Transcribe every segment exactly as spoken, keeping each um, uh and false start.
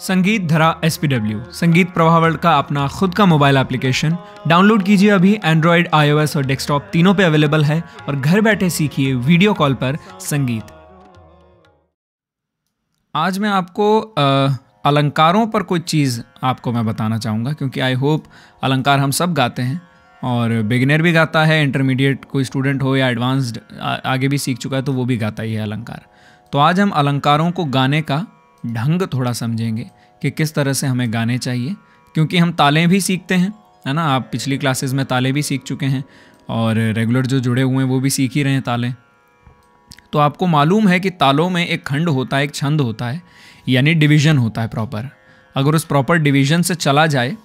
संगीत धरा S P W संगीत प्रवाह वर्ल्ड का अपना खुद का मोबाइल एप्लीकेशन डाउनलोड कीजिए अभी। एंड्रॉयड, आई ओ एस और डेस्कटॉप तीनों पे अवेलेबल है और घर बैठे सीखिए वीडियो कॉल पर संगीत। आज मैं आपको आ, अलंकारों पर कोई चीज़ आपको मैं बताना चाहूँगा, क्योंकि आई होप अलंकार हम सब गाते हैं और बिगिनर भी गाता है, इंटरमीडिएट कोई स्टूडेंट हो या एडवांस्ड आगे भी सीख चुका है तो वो भी गाता ही है अलंकार। तो आज हम अलंकारों को गाने का ढंग थोड़ा समझेंगे कि किस तरह से हमें गाने चाहिए, क्योंकि हम तालें भी सीखते हैं, है ना। आप पिछली क्लासेस में तालें भी सीख चुके हैं और रेगुलर जो जुड़े हुए हैं वो भी सीख ही रहे हैं तालें। तो आपको मालूम है कि तालों में एक खंड होता है, एक छंद होता है, यानी डिवीज़न होता है प्रॉपर। अगर उस प्रॉपर डिवीज़न से चला जाए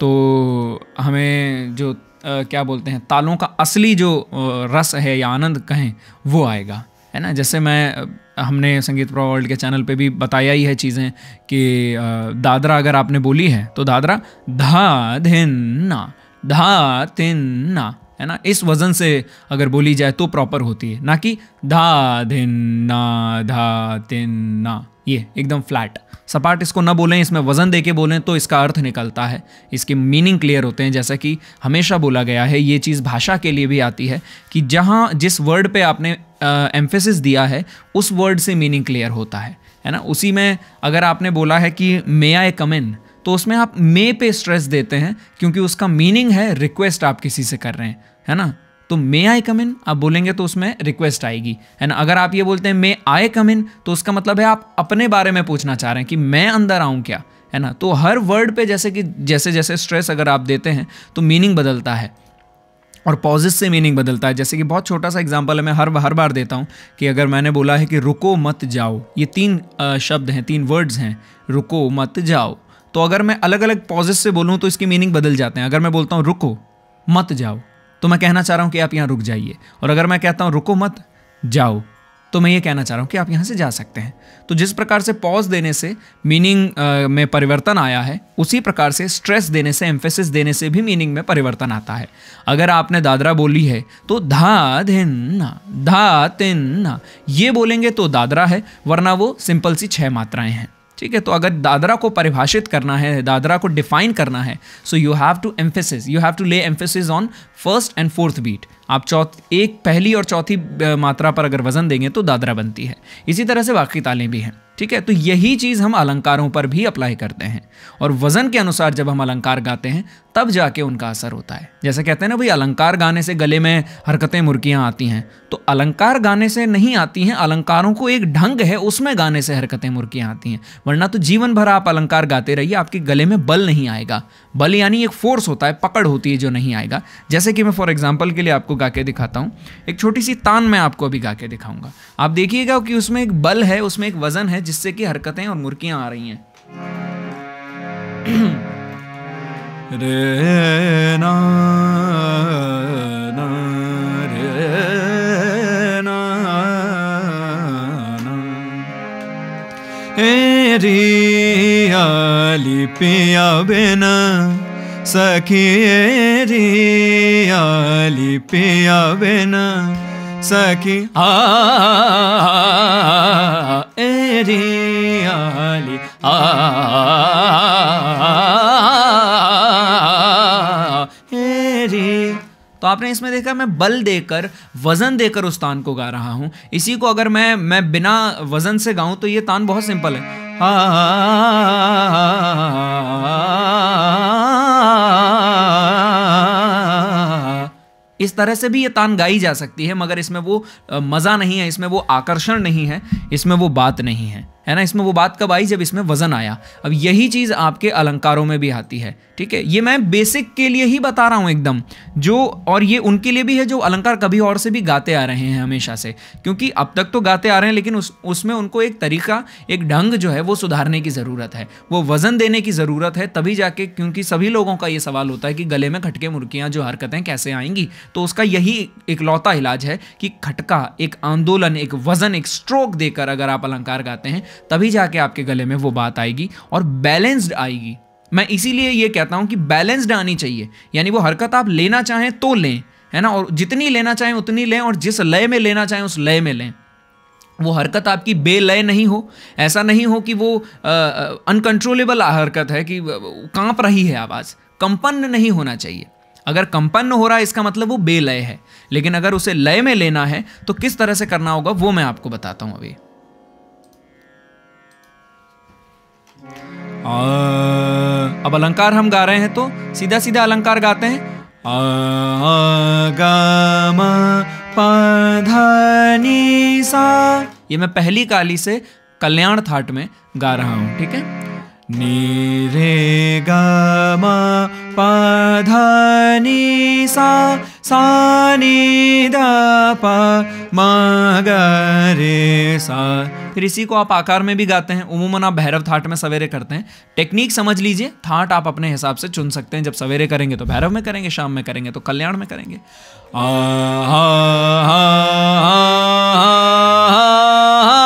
तो हमें जो आ, क्या बोलते हैं, तालों का असली जो रस है या आनंद कहें वो आएगा, है ना। जैसे मैं हमने संगीत प्रवाह वर्ल्ड के चैनल पे भी बताया ही है चीज़ें कि दादरा अगर आपने बोली है तो दादरा धा धिन ना, धा तिन ना, है ना, इस वज़न से अगर बोली जाए तो प्रॉपर होती है, ना कि धा धिन ना धा तिन ना। ये एकदम फ्लैट सपाट इसको ना बोलें, इसमें वज़न दे के बोलें तो इसका अर्थ निकलता है, इसके मीनिंग क्लियर होते हैं। जैसा कि हमेशा बोला गया है, ये चीज़ भाषा के लिए भी आती है कि जहाँ जिस वर्ड पे आपने एम्फेसिस दिया है उस वर्ड से मीनिंग क्लियर होता है, है ना। उसी में अगर आपने बोला है कि मे आई कम इन, तो उसमें आप मे पे स्ट्रेस देते हैं क्योंकि उसका मीनिंग है रिक्वेस्ट आप किसी से कर रहे हैं, है ना। तो मे आई कम इन आप बोलेंगे तो उसमें रिक्वेस्ट आएगी, है ना। अगर आप ये बोलते हैं मे आई कम इन तो उसका मतलब है आप अपने बारे में पूछना चाह रहे हैं कि मैं अंदर आऊँ क्या, है ना। तो हर वर्ड पे जैसे कि जैसे जैसे स्ट्रेस अगर आप देते हैं तो मीनिंग बदलता है और पॉजेस से मीनिंग बदलता है। जैसे कि बहुत छोटा सा एग्जांपल है, मैं हर हर बार देता हूँ कि अगर मैंने बोला है कि रुको मत जाओ, ये तीन शब्द हैं, तीन वर्ड्स हैं, रुको मत जाओ, तो अगर मैं अलग अलग पॉजेस से बोलूँ तो इसकी मीनिंग बदल जाते हैं। अगर मैं बोलता हूँ रुको मत जाओ तो मैं कहना चाह रहा हूँ कि आप यहाँ रुक जाइए, और अगर मैं कहता हूँ रुको मत जाओ तो मैं ये कहना चाह रहा हूँ कि आप यहाँ से जा सकते हैं। तो जिस प्रकार से पॉज देने से मीनिंग में परिवर्तन आया है, उसी प्रकार से स्ट्रेस देने से, एम्फेसिस देने से भी मीनिंग में परिवर्तन आता है। अगर आपने दादरा बोली है तो धा धिन ना धा तिन ना ये बोलेंगे तो दादरा है, वरना वो सिंपल सी छः मात्राएँ हैं, ठीक है। तो अगर दादरा को परिभाषित करना है, दादरा को डिफाइन करना है, so you have to emphasis you have to lay emphasis on first and fourth beat. आप चौथ एक पहली और चौथी मात्रा पर अगर वजन देंगे तो दादरा बनती है। इसी तरह से बाकी तालें भी हैं, ठीक है। तो यही चीज़ हम अलंकारों पर भी अप्लाई करते हैं और वज़न के अनुसार जब हम अलंकार गाते हैं तब जाके उनका असर होता है। जैसे कहते हैं ना भाई, अलंकार गाने से गले में हरकतें मुर्कियाँ आती हैं, तो अलंकार गाने से नहीं आती हैं। अलंकारों को एक ढंग है, उसमें गाने से हरकतें मुर्कियाँ आती हैं, वरना तो जीवन भर आप अलंकार गाते रहिए, आपके गले में बल नहीं आएगा। बल यानी एक फोर्स होता है, पकड़ होती है जो नहीं आएगा। जैसे कि मैं फॉर एग्जाम्पल के लिए आपको गा के दिखाता हूँ, एक छोटी सी तान मैं आपको अभी गा के दिखाऊंगा। आप देखिएगा कि उसमें एक बल है, उसमें एक वज़न है, जिससे कि हरकतें और मुर्कियां आ रही हैं। रे ना ना रे ना ना ए रिया लिपिया बिना सखी ए रिया लिपिया बिना सखी आ ए रियाली आ ए री। तो आपने इसमें देखा मैं बल देकर, वज़न देकर उस तान को गा रहा हूँ। इसी को अगर मैं मैं बिना वज़न से गाऊँ तो ये तान बहुत सिंपल है, आ इस तरह से भी ये तान गाई जा सकती है, मगर इसमें वो मज़ा नहीं है, इसमें वो आकर्षण नहीं है, इसमें वो बात नहीं है, है ना। इसमें वो बात कब आई, जब इसमें वज़न आया। अब यही चीज़ आपके अलंकारों में भी आती है, ठीक है। ये मैं बेसिक के लिए ही बता रहा हूँ एकदम, जो और ये उनके लिए भी है जो अलंकार कभी और से भी गाते आ रहे हैं हमेशा से, क्योंकि अब तक तो गाते आ रहे हैं, लेकिन उस उसमें उनको एक तरीका, एक ढंग जो है वो सुधारने की ज़रूरत है, वो वज़न देने की ज़रूरत है, तभी जाके। क्योंकि सभी लोगों का ये सवाल होता है कि गले में खटके मुर्कियाँ जो हरकतें कैसे आएंगी, तो उसका यही इकलौता इलाज है कि खटका, एक आंदोलन, एक वज़न, एक स्ट्रोक देकर अगर आप अलंकार गाते हैं तभी जाके आपके गले में वो बात आएगी और बैलेंस्ड आएगी। मैं इसीलिए ये कहता हूं कि बैलेंस्ड आनी चाहिए, यानी वो हरकत आप लेना चाहें तो लें, है ना, और जितनी लेना चाहें उतनी लें, और जिस लय में लेना चाहें उस लय में लें। वो हरकत आपकी बेलय नहीं हो, ऐसा नहीं हो कि वो अनकंट्रोलेबल हरकत है कि कांप रही है आवाज़, कंपन नहीं होना चाहिए। अगर कंपन हो रहा है इसका मतलब वो बेलय है, लेकिन अगर उसे लय में लेना है तो किस तरह से करना होगा वो मैं आपको बताता हूँ अभी। आ, अब अलंकार हम गा रहे हैं तो सीधा सीधा अलंकार गाते हैं। आ, आ, गा, मा, पा, धा, नी, सा। ये मैं पहली काली से कल्याण थाट में गा रहा हूँ, ठीक है। नी रे गा मा पा धा नी सा सा नी दा पा मा गा रे सा। फिर इसी को आप आकार में भी गाते हैं, उमूमन आप भैरव थाट में सवेरे करते हैं। टेक्निक समझ लीजिए, थाट आप अपने हिसाब से चुन सकते हैं। जब सवेरे करेंगे तो भैरव में करेंगे, शाम में करेंगे तो कल्याण में करेंगे। आ, हा, हा, हा, हा, हा।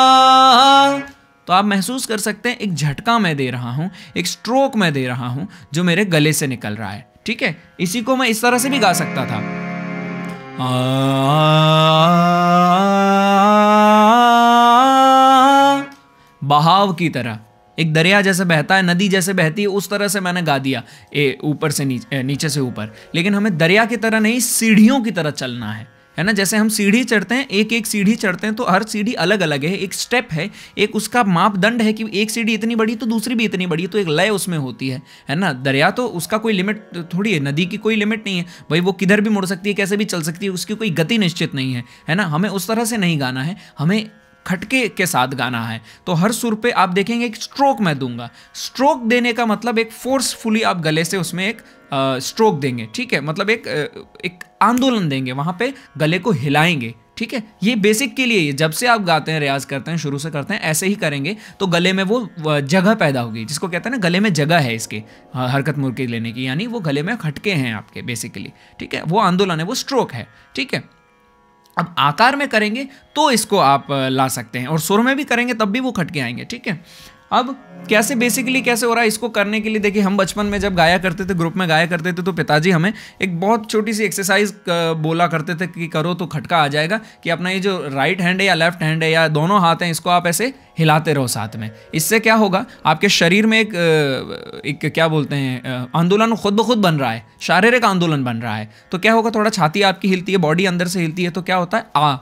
तो आप महसूस कर सकते हैं एक झटका मैं दे रहा हूँ, एक स्ट्रोक मैं दे रहा हूँ जो मेरे गले से निकल रहा है, ठीक है। इसी को मैं इस तरह से भी गा सकता था। बहाव की तरह, एक दरिया जैसे बहता है, नदी जैसे बहती है, उस तरह से मैंने गा दिया ए ऊपर से नीचे, नीचे से ऊपर। लेकिन हमें दरिया की तरह नहीं, सीढ़ियों की तरह चलना है, है ना। जैसे हम सीढ़ी चढ़ते हैं, एक एक सीढ़ी चढ़ते हैं तो हर सीढ़ी अलग अलग है, एक स्टेप है, एक उसका मापदंड है कि एक सीढ़ी इतनी बड़ी तो दूसरी भी इतनी बड़ी, तो एक लय उसमें होती है, है ना। दरिया तो उसका कोई लिमिट थोड़ी है, नदी की कोई लिमिट नहीं है भाई, वो किधर भी मुड़ सकती है, कैसे भी चल सकती है, उसकी कोई गति निश्चित नहीं है, है ना। हमें उस तरह से नहीं गाना है, हमें खटके के साथ गाना है। तो हर सुर पे आप देखेंगे एक स्ट्रोक मैं दूंगा। स्ट्रोक देने का मतलब एक फोर्सफुली आप गले से उसमें एक आ, स्ट्रोक देंगे, ठीक है। मतलब एक एक आंदोलन देंगे, वहाँ पे गले को हिलाएंगे, ठीक है। ये बेसिक के लिए, जब से आप गाते हैं, रियाज करते हैं, शुरू से करते हैं, ऐसे ही करेंगे तो गले में वो जगह पैदा होगी, जिसको कहते हैं ना गले में जगह है इसके हरकत मुर्की लेने की, यानी वो गले में खटके हैं आपके बेसिकली, ठीक है। वो आंदोलन है, वो स्ट्रोक है, ठीक है। अब आकार में करेंगे तो इसको आप ला सकते हैं, और सुर में भी करेंगे तब भी वो खटके आएंगे, ठीक है। अब कैसे बेसिकली कैसे हो रहा है, इसको करने के लिए देखिए, हम बचपन में जब गाया करते थे, ग्रुप में गाया करते थे, तो पिताजी हमें एक बहुत छोटी सी एक्सरसाइज बोला करते थे कि करो तो खटका आ जाएगा, कि अपना ये जो राइट हैंड है या लेफ्ट हैंड है या दोनों हाथ हैं, इसको आप ऐसे हिलाते रहो साथ में। इससे क्या होगा, आपके शरीर में एक, एक क्या बोलते हैं, आंदोलन खुद ब खुद बन रहा है, शारीरिक आंदोलन बन रहा है। तो क्या होगा, थोड़ा छाती आपकी हिलती है, बॉडी अंदर से हिलती है, तो क्या होता है, आ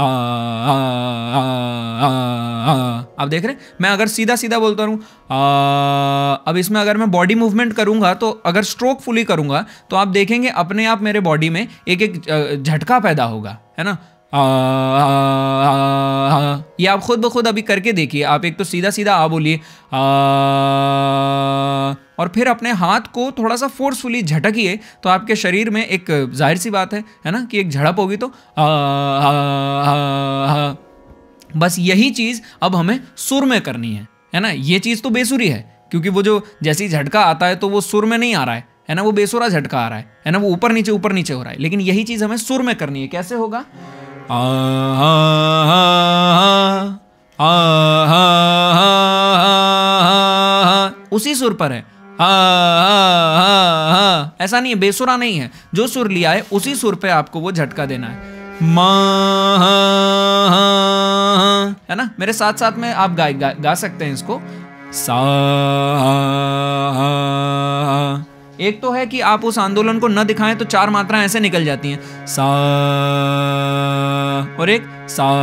आ, आ, आ, आ, आ, आप देख रहे हैं, मैं अगर सीधा सीधा बोलता रहूँ। अब इसमें अगर मैं बॉडी मूवमेंट करूँगा, तो अगर स्ट्रोक फुली करूँगा तो आप देखेंगे अपने आप मेरे बॉडी में एक एक झटका पैदा होगा, है ना। आ, आ, आ, आ, ये आप खुद ब खुद अभी करके देखिए। आप एक तो सीधा सीधा आ बोलिए, और फिर अपने हाथ को थोड़ा सा फोर्सफुली झटकिए, तो आपके शरीर में एक, जाहिर सी बात है, है ना, कि एक झड़प होगी। तो आ, आ, आ, आ, आ, बस यही चीज़ अब हमें सुर में करनी है, है ना। ये चीज़ तो बेसुरी है, क्योंकि वो जो जैसे ही झटका आता है तो वो सुर में नहीं आ रहा है, है ना, वो बेसुरा झटका आ रहा है, है ना, वो ऊपर नीचे ऊपर नीचे हो रहा है। लेकिन यही चीज़ हमें सुर में करनी है। कैसे होगा, आ, आ, आ, आ, आ, आ, उसी सुर पर है, आ, आ, आ, आ, ऐसा नहीं है, बेसुरा नहीं है, जो सुर लिया है उसी सुर पे आपको वो झटका देना है। मा, है ना, मेरे साथ साथ में आप गा गा, गा सकते हैं इसको। सा, एक तो है कि आप उस आंदोलन को न दिखाएं तो चार मात्राएं ऐसे निकल जाती हैं, सा, और एक सा।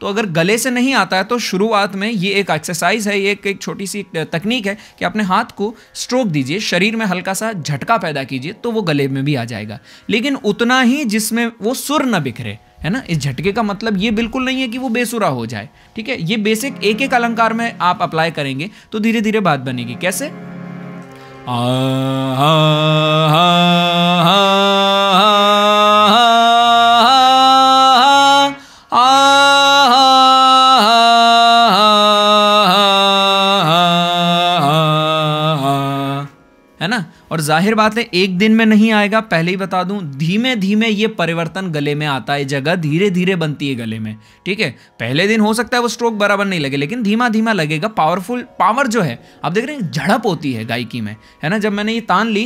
तो अगर गले से नहीं आता है तो शुरुआत में ये एक एक्सरसाइज है, ये एक, एक छोटी सी तकनीक है कि अपने हाथ को स्ट्रोक दीजिए, शरीर में हल्का सा झटका पैदा कीजिए, तो वो गले में भी आ जाएगा, लेकिन उतना ही जिसमें वो सुर न बिखरे, है ना। इस झटके का मतलब ये बिल्कुल नहीं है कि वो बेसुरा हो जाए, ठीक है। ये बेसिक एक एक अलंकार में आप अप्लाई करेंगे तो धीरे धीरे बात बनेगी। कैसे, आ, हा, हा, हा, है ना। और जाहिर बात है एक दिन में नहीं आएगा, पहले ही बता दूं, धीमे धीमे ये परिवर्तन गले में आता है, जगह धीरे धीरे बनती है गले में, ठीक है। पहले दिन हो सकता है वो स्ट्रोक बराबर नहीं लगे, लेकिन धीमा धीमा लगेगा। पावरफुल पावर जो है आप देख रहे हैं, झड़प होती है गायकी में, है ना। जब मैंने ये तान ली,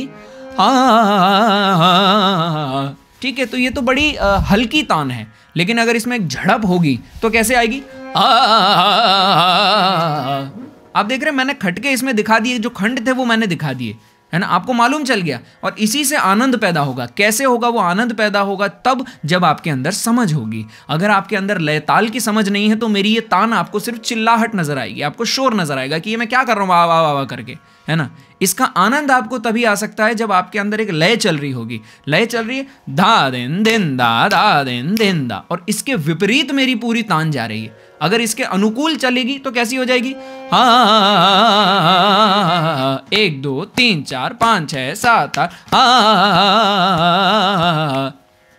ठीक है, तो ये तो बड़ी आ, हल्की तान है, लेकिन अगर इसमें एक झड़प होगी तो कैसे आएगी? आ, आ, आ, आ, आ, आप देख रहे हैं मैंने खटके इसमें दिखा दिए, जो खंड थे वो मैंने दिखा दिए, है ना, आपको मालूम चल गया। और इसी से आनंद पैदा होगा। कैसे होगा वो आनंद पैदा होगा? तब जब आपके अंदर समझ होगी। अगर आपके अंदर लय ताल की समझ नहीं है तो मेरी ये तान आपको सिर्फ चिल्लाहट नजर आएगी, आपको शोर नजर आएगा कि ये मैं क्या कर रहा हूँ वाह वाह वाह वाह करके, है ना। इसका आनंद आपको तभी आ सकता है जब आपके अंदर एक लय चल रही होगी। लय चल रही है धा दिन दिन दा दा दिन दिन दा, और इसके विपरीत मेरी पूरी तान जा रही है। अगर इसके अनुकूल चलेगी तो कैसी हो जाएगी? हा एक दो तीन चार पाँच छः सात आठ, हा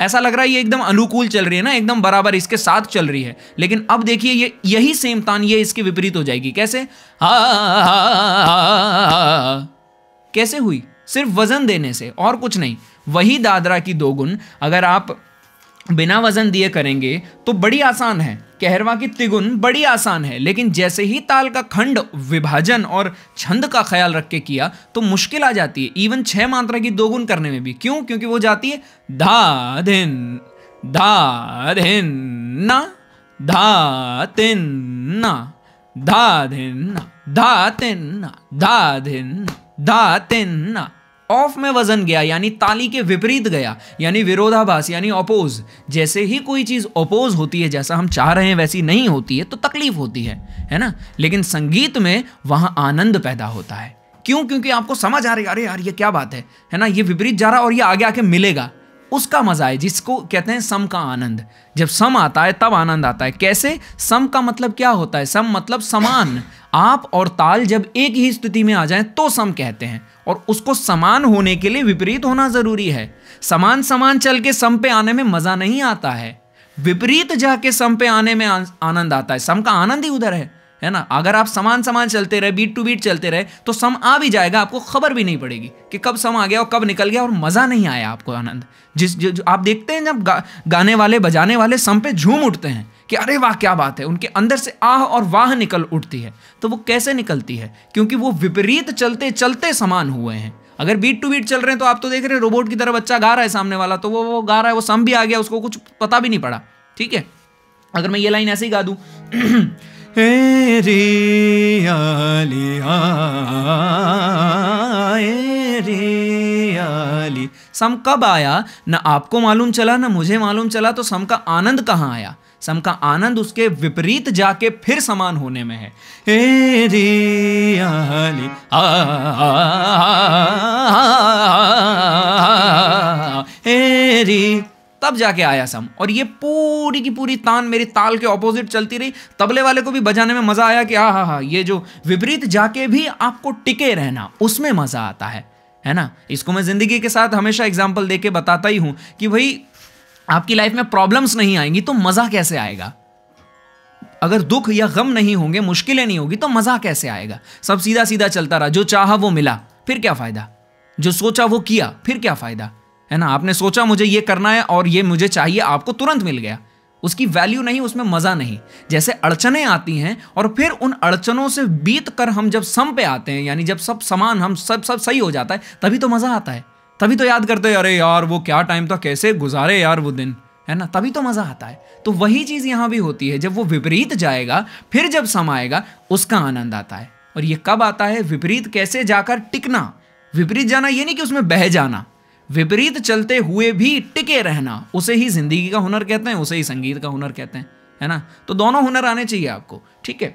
ऐसा लग रहा है ये एकदम अनुकूल चल रही है ना, एकदम बराबर इसके साथ चल रही है। लेकिन अब देखिए ये यही सेम तान ये इसके विपरीत हो जाएगी। कैसे? हा कैसे हुई? सिर्फ वजन देने से और कुछ नहीं। वही दादरा की दोगुन अगर आप बिना वजन दिए करेंगे तो बड़ी आसान है, कहरवा की तिगुन बड़ी आसान है। लेकिन जैसे ही ताल का खंड विभाजन और छंद का ख्याल रख के किया तो मुश्किल आ जाती है, इवन छह मात्रा की दोगुन करने में भी। क्यों? क्योंकि वो जाती है धा धिन धा धिन ना धा तिन ना धा धिन ना धा तिन ना धा धिन धा तिन ना। ऑफ में वजन गया यानी ताली के विपरीत गया, यानी विरोधाभास, यानी अपोज। जैसे ही कोई चीज़ अपोज होती है, जैसा हम चाह रहे हैं वैसी नहीं होती है, तो तकलीफ होती है, है ना। लेकिन संगीत में वहाँ आनंद पैदा होता है। क्यों? क्योंकि आपको समझ आ रही है अरे यार ये क्या बात है, है ना, ये विपरीत जा रहा और ये आगे आके मिलेगा। उसका मजा है, जिसको कहते हैं सम का आनंद। जब सम आता है तब आनंद आता है। कैसे? सम का मतलब क्या होता है? सम मतलब समान। आप और ताल जब एक ही स्थिति में आ जाएं तो सम कहते हैं, और उसको समान होने के लिए विपरीत होना जरूरी है। समान समान चल के सम पे आने में मजा नहीं आता है, विपरीत जाके सम पे आने में आनंद आता है। सम का आनंद ही उधर है, है ना। अगर आप समान समान चलते रहे, बीट टू बीट चलते रहे, तो सम आ भी जाएगा, आपको खबर भी नहीं पड़ेगी कि कब सम आ गया और कब निकल गया, और मज़ा नहीं आया आपको आनंद। जिस जो, जो आप देखते हैं जब गा, गाने वाले बजाने वाले सम पे झूम उठते हैं कि अरे वाह क्या बात है, उनके अंदर से आह और वाह निकल उठती है। तो वो कैसे निकलती है? क्योंकि वो विपरीत चलते चलते समान हुए हैं। अगर बीट टू बीट चल रहे हैं तो आप तो देख रहे हैं रोबोट की तरह बच्चा गा रहा है सामने वाला, तो वो वो गा रहा है, वो सम भी आ गया, उसको कुछ पता भी नहीं पड़ा। ठीक है, अगर मैं ये लाइन ऐसे ही गा दूँ ए रिया लिया ए रिया ली, सम कब आया ना आपको मालूम चला ना मुझे मालूम चला, तो सम का आनंद कहाँ आया? सम का आनंद उसके विपरीत जाके फिर समान होने में है। ए रिया ली आ ए री, तब जाके आया सम। और ये पूरी की पूरी तान मेरी ताल के ऑपोजिट चलती रही। तबले वाले को भी बजाने में मज़ा आया कि हाँ हाँ हाँ ये जो विपरीत जाके भी आपको टिके रहना, उसमें मज़ा आता है, है ना। इसको मैं ज़िंदगी के साथ हमेशा एग्जाम्पल दे के बताता ही हूँ कि भाई आपकी लाइफ में प्रॉब्लम्स नहीं आएंगी तो मज़ा कैसे आएगा? अगर दुख या गम नहीं होंगे, मुश्किलें नहीं होगी, तो मज़ा कैसे आएगा? सब सीधा सीधा चलता रहा, जो चाहा वो मिला, फिर क्या फ़ायदा? जो सोचा वो किया, फिर क्या फ़ायदा? है ना, आपने सोचा मुझे ये करना है और ये मुझे चाहिए, आपको तुरंत मिल गया, उसकी वैल्यू नहीं, उसमें मज़ा नहीं। जैसे अड़चनें आती हैं और फिर उन अड़चनों से बीत कर हम जब सम पे आते हैं, यानी जब सब समान, हम सब सब सही हो जाता है, तभी तो मज़ा आता है, तभी तो याद करते हैं अरे यार वो क्या टाइम था, कैसे गुजारे यार वो दिन, है ना, तभी तो मज़ा आता है। तो वही चीज़ यहाँ भी होती है, जब वो विपरीत जाएगा फिर जब सम आएगा उसका आनंद आता है। और ये कब आता है? विपरीत कैसे जाकर टिकना। विपरीत जाना ये नहीं कि उसमें बह जाना, विपरीत चलते हुए भी टिके रहना, उसे ही जिंदगी का हुनर कहते हैं, उसे ही संगीत का हुनर कहते हैं, है ना। तो दोनों हुनर आने चाहिए आपको, ठीक है।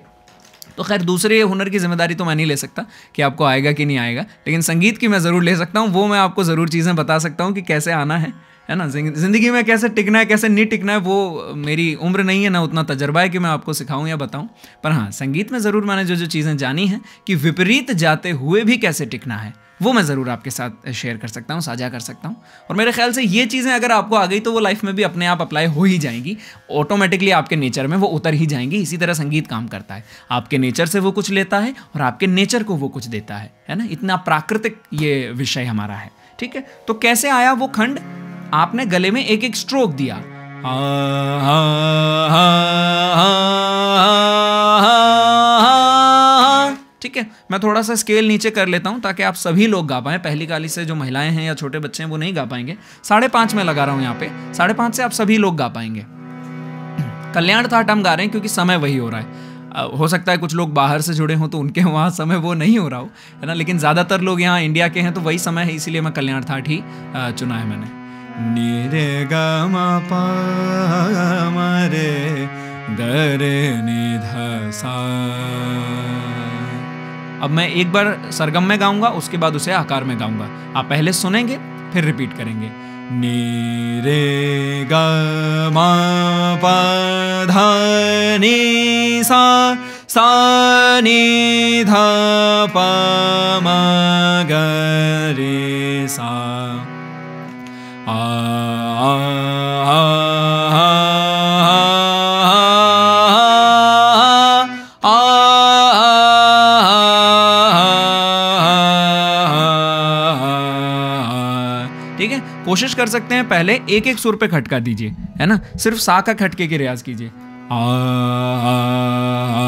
तो खैर दूसरे हुनर की जिम्मेदारी तो मैं नहीं ले सकता कि आपको आएगा कि नहीं आएगा, लेकिन संगीत की मैं ज़रूर ले सकता हूँ। वो मैं आपको ज़रूर चीज़ें बता सकता हूँ कि कैसे आना है, है ना, ज़िंदगी में कैसे टिकना है, कैसे नहीं टिकना है। वो मेरी उम्र नहीं है ना उतना तजर्बा है कि मैं आपको सिखाऊं या बताऊं, पर हाँ संगीत में ज़रूर मैंने जो जो चीज़ें जानी हैं कि विपरीत जाते हुए भी कैसे टिकना है, वो मैं ज़रूर आपके साथ शेयर कर सकता हूँ, साझा कर सकता हूँ। और मेरे ख्याल से ये चीज़ें अगर आपको आ गई तो वो लाइफ में भी अपने आप अप्लाई हो ही जाएंगी, ऑटोमेटिकली आपके नेचर में वो उतर ही जाएंगी। इसी तरह संगीत काम करता है, आपके नेचर से वो कुछ लेता है और आपके नेचर को वो कुछ देता है, है ना। इतना प्राकृतिक ये विषय हमारा है, ठीक है। तो कैसे आया वो खंड? आपने गले में एक एक स्ट्रोक दिया, ठीक है। मैं थोड़ा सा स्केल नीचे कर लेता हूं ताकि आप सभी लोग गा पाएं। पहली काली से जो महिलाएं हैं या छोटे बच्चे हैं वो नहीं गा पाएंगे। साढ़े पाँच में लगा रहा हूं यहाँ पे, साढ़े पाँच से आप सभी लोग गा पाएंगे। कल्याण थाट हम गा रहे हैं क्योंकि समय वही हो रहा है। हो सकता है कुछ लोग बाहर से जुड़े हों तो उनके वहाँ समय वो नहीं हो रहा हो, है ना, लेकिन ज़्यादातर लोग यहाँ इंडिया के हैं तो वही समय है, इसीलिए मैं कल्याण थाट ही चुना है मैंने। नी रे गा मा पा मा रे ग रे नी धा सा। अब मैं एक बार सरगम में गाऊंगा, उसके बाद उसे आकार में गाऊंगा। आप पहले सुनेंगे फिर रिपीट करेंगे। नी रे गा मा पा धा नी सा सा नी धा पा मा ग रे सा। आ आ आ आ कोशिश कर सकते हैं पहले एक एक सुर पे खटका दीजिए, है ना, सिर्फ सा का खटके की रियाज कीजिए। आ, आ, आ, आ।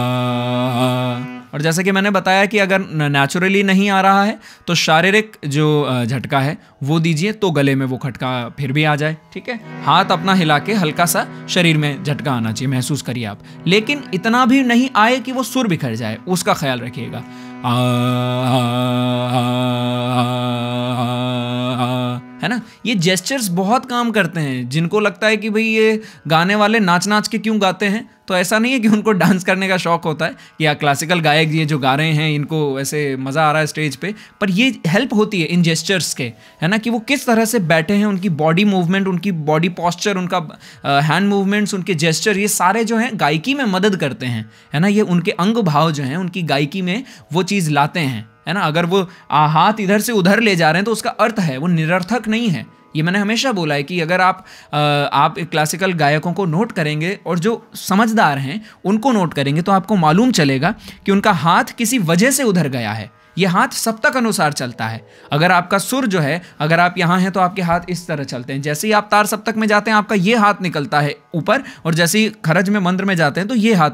और जैसे कि मैंने बताया कि अगर नेचुरली नहीं आ रहा है तो शारीरिक जो झटका है वो दीजिए तो गले में वो खटका फिर भी आ जाए, ठीक है। हाथ अपना हिला के हल्का सा शरीर में झटका आना चाहिए, महसूस करिए आप, लेकिन इतना भी नहीं आए कि वो सुर बिखर जाए, उसका ख्याल रखिएगा। आ, आ, आ, आ, आ, है ना, ये जेस्चर्स बहुत काम करते हैं। जिनको लगता है कि भाई ये गाने वाले नाच नाच के क्यों गाते हैं, तो ऐसा नहीं है कि उनको डांस करने का शौक होता है या क्लासिकल गायक ये जो गा रहे हैं इनको ऐसे मज़ा आ रहा है स्टेज पे, पर ये हेल्प होती है इन जेस्चर्स के, है ना, कि वो किस तरह से बैठे हैं, उनकी बॉडी मूवमेंट, उनकी बॉडी पॉस्चर, उनका हैंड मूवमेंट्स, उनके जेस्चर, ये सारे जो हैं गायकी में मदद करते हैं, है ना। ये उनके अंग भाव जो हैं उनकी गायकी में वो चीज़ लाते हैं, है ना। अगर वो हाथ इधर से उधर ले जा रहे हैं तो उसका अर्थ है वो निरर्थक नहीं है। ये मैंने हमेशा बोला है कि अगर आप आ, आप क्लासिकल गायकों को नोट करेंगे और जो समझदार हैं उनको नोट करेंगे तो आपको मालूम चलेगा कि उनका हाथ किसी वजह से उधर गया है। ये हाथ सप्तक अनुसार चलता है। अगर आपका सुर जो है, अगर आप यहाँ हैं तो आपके हाथ इस तरह चलते हैं, जैसे ही आप तार सप्तक में जाते हैं आपका ये हाथ निकलता है ऊपर, और जैसे ही खरज में मंत्र में जाते हैं तो ये हाथ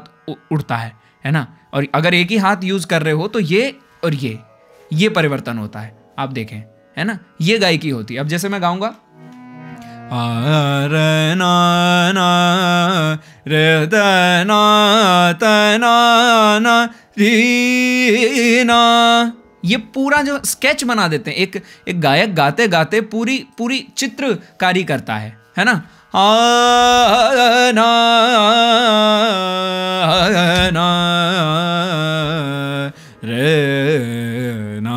उड़ता है, है ना। और अगर एक ही हाथ यूज़ कर रहे हो तो ये और ये ये परिवर्तन होता है, आप देखें, है ना, ये गायकी होती है। अब जैसे मैं गाऊंगा आ रे ना ना रे द ना त ना ना री ना, ये पूरा जो स्केच बना देते हैं, एक एक गायक गाते गाते पूरी पूरी चित्रकारी करता है, है ना। आ ना ना रे ना,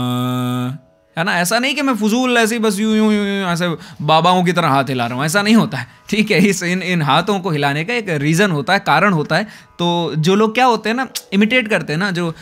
है ना। ऐसा नहीं कि मैं फजूल ऐसे बस यूं यूं यूं ऐसे बाबाओं की तरह हाथ हिला रहा हूँ, ऐसा नहीं होता है, ठीक है। इस इन इन हाथों को हिलाने का एक रीज़न होता है, कारण होता है। तो जो लोग क्या होते हैं ना, इमिटेट करते हैं ना, जो आ,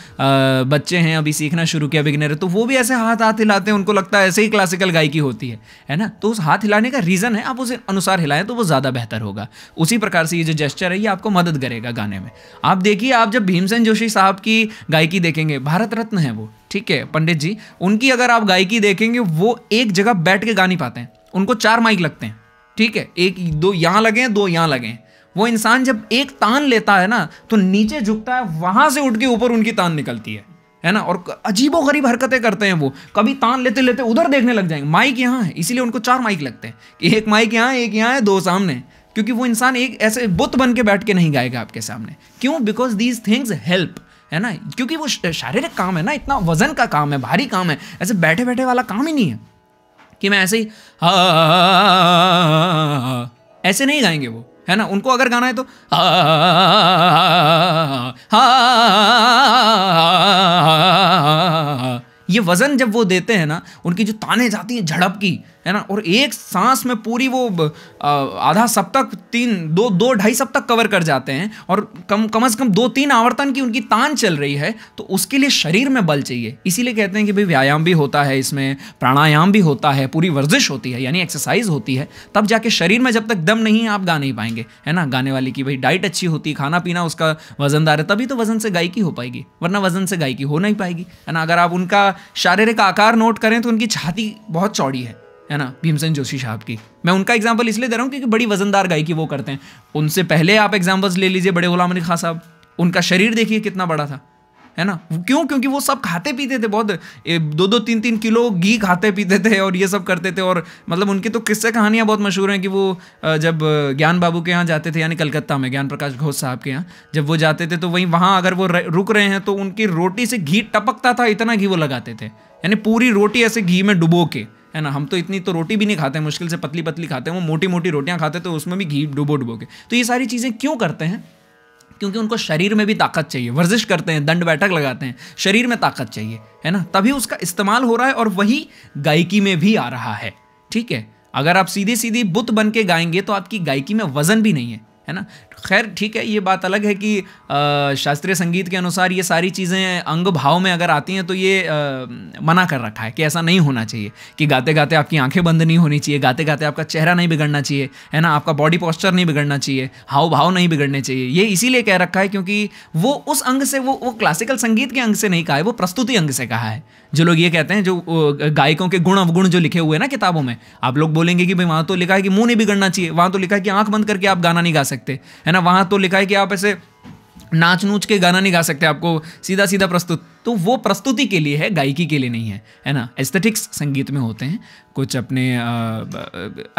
बच्चे हैं अभी सीखना शुरू किया बिगिनर है, तो वो भी ऐसे हाथ हाथ हिलाते हैं, उनको लगता है ऐसे ही क्लासिकल गायकी होती है, है ना। तो उस हाथ हिलाने का रीज़न है, आप उस अनुसार हिलाएं तो वो ज़्यादा बेहतर होगा। उसी प्रकार से ये जो जेस्चर है ये आपको मदद करेगा गाने में। आप देखिए, आप जब भीमसेन जोशी साहब की गायकी देखेंगे, भारत रत्न है वो, ठीक है, पंडित जी, उनकी अगर आप गायकी देखेंगे वो एक जगह बैठ के गा नहीं पाते हैं, उनको चार माइक लगते हैं, ठीक है, एक दो यहाँ लगे हैं, दो यहाँ लगे हैं। वो इंसान जब एक तान लेता है ना तो नीचे झुकता है, वहाँ से उठ के ऊपर उनकी तान निकलती है, है ना। और अजीबो गरीब हरकतें करते हैं वो, कभी तान लेते लेते उधर देखने लग जाएंगे, माइक यहाँ है, इसीलिए उनको चार माइक लगते हैं कि एक माइक यहाँ, एक यहाँ है, दो सामने, क्योंकि वो इंसान एक ऐसे बुत बन के बैठ के नहीं गाएगा आपके सामने। क्यों? बिकॉज दीज थिंग्स हेल्प, है ना, क्योंकि वो शारीरिक काम है ना, इतना वजन का काम है, भारी काम है, ऐसे बैठे बैठे वाला काम ही नहीं है कि मैं ऐसे ही हा ऐसे नहीं गाएंगे वो, है ना। उनको अगर गाना है तो हा हा, ये वजन जब वो देते हैं ना, उनकी जो ताने जाती हैं झड़प की, है ना, और एक सांस में पूरी वो आधा सप्तक, तीन दो दो ढाई सप्तक कवर कर जाते हैं, और कम कम से कम दो तीन आवर्तन की उनकी तान चल रही है, तो उसके लिए शरीर में बल चाहिए। इसीलिए कहते हैं कि भाई व्यायाम भी होता है इसमें, प्राणायाम भी होता है, पूरी वर्जिश होती है, यानी एक्सरसाइज होती है, तब जाके शरीर में। जब तक दम नहीं है आप गा नहीं पाएंगे, है ना। गाने वाले की भाई डाइट अच्छी होती है, खाना पीना उसका वजनदार है, तभी तो वजन से गायकी हो पाएगी, वरना वजन से गायकी हो नहीं पाएगी, है ना। अगर आप उनका शारीरिक आकार नोट करें तो उनकी छाती बहुत चौड़ी है, है ना, भीमसेन जोशी साहब की। मैं उनका एग्जाम्पल इसलिए दे रहा हूँ क्योंकि बड़ी वजनदार गायकी वो करते हैं। उनसे पहले आप एग्जाम्पल्स ले लीजिए, बड़े गुलाम अली खां साहब, उनका शरीर देखिए कितना बड़ा था, है ना। क्यों? क्योंकि वो सब खाते पीते थे बहुत, दो दो तीन तीन किलो घी खाते पीते थे और ये सब करते थे। और मतलब उनकी तो किस्से कहानियाँ बहुत मशहूर हैं कि वो जब ज्ञान बाबू के यहाँ जाते थे, यानी कलकत्ता में ज्ञान प्रकाश घोष साहब के यहाँ जब वो जाते थे, तो वहीं वहाँ अगर वो रुक रहे हैं तो उनकी रोटी से घी टपकता था, इतना घी वो लगाते थे, यानी पूरी रोटी ऐसे घी में डुबो के, है ना। हम तो इतनी तो रोटी भी नहीं खाते हैं, मुश्किल से पतली पतली खाते हैं, वो मोटी मोटी रोटियां खाते हैं, तो उसमें भी घी डुबो डुबो के। तो ये सारी चीज़ें क्यों करते हैं? क्योंकि उनको शरीर में भी ताकत चाहिए, वर्जिश करते हैं, दंड बैठक लगाते हैं, शरीर में ताकत चाहिए, है ना। तभी उसका इस्तेमाल हो रहा है और वही गायकी में भी आ रहा है, ठीक है। अगर आप सीधी सीधी बुत बन के गाएंगे तो आपकी गायकी में वज़न भी नहीं है, है ना। खैर ठीक है, ये बात अलग है कि शास्त्रीय संगीत के अनुसार ये सारी चीज़ें अंग भाव में अगर आती हैं तो ये आ, मना कर रखा है कि ऐसा नहीं होना चाहिए, कि गाते गाते आपकी आंखें बंद नहीं होनी चाहिए, गाते गाते आपका चेहरा नहीं बिगड़ना चाहिए, है ना, आपका बॉडी पोस्चर नहीं बिगड़ना चाहिए, हाव भाव नहीं बिगड़ने चाहिए। ये इसीलिए कह रखा है क्योंकि वो उस अंग से, वो वो क्लासिकल संगीत के अंग से नहीं कहा है, वो प्रस्तुति अंग से कहा है। जो लोग ये कहते हैं, जो गायकों के गुण अवगुण जो लिखे हुए हैं ना किताबों में, आप लोग बोलेंगे कि भाई वहाँ तो लिखा है कि मुँह नहीं बिगड़ना चाहिए, वहाँ तो लिखा है कि आँख बंद करके आप गाना नहीं गा सकते, है ना, वहाँ तो लिखा है कि आप ऐसे नाच नूच के गाना नहीं गा सकते, आपको सीधा सीधा प्रस्तुत। तो वो प्रस्तुति के लिए है, गायकी के लिए नहीं है, है ना। एस्थेटिक्स संगीत में होते हैं कुछ, अपने आ,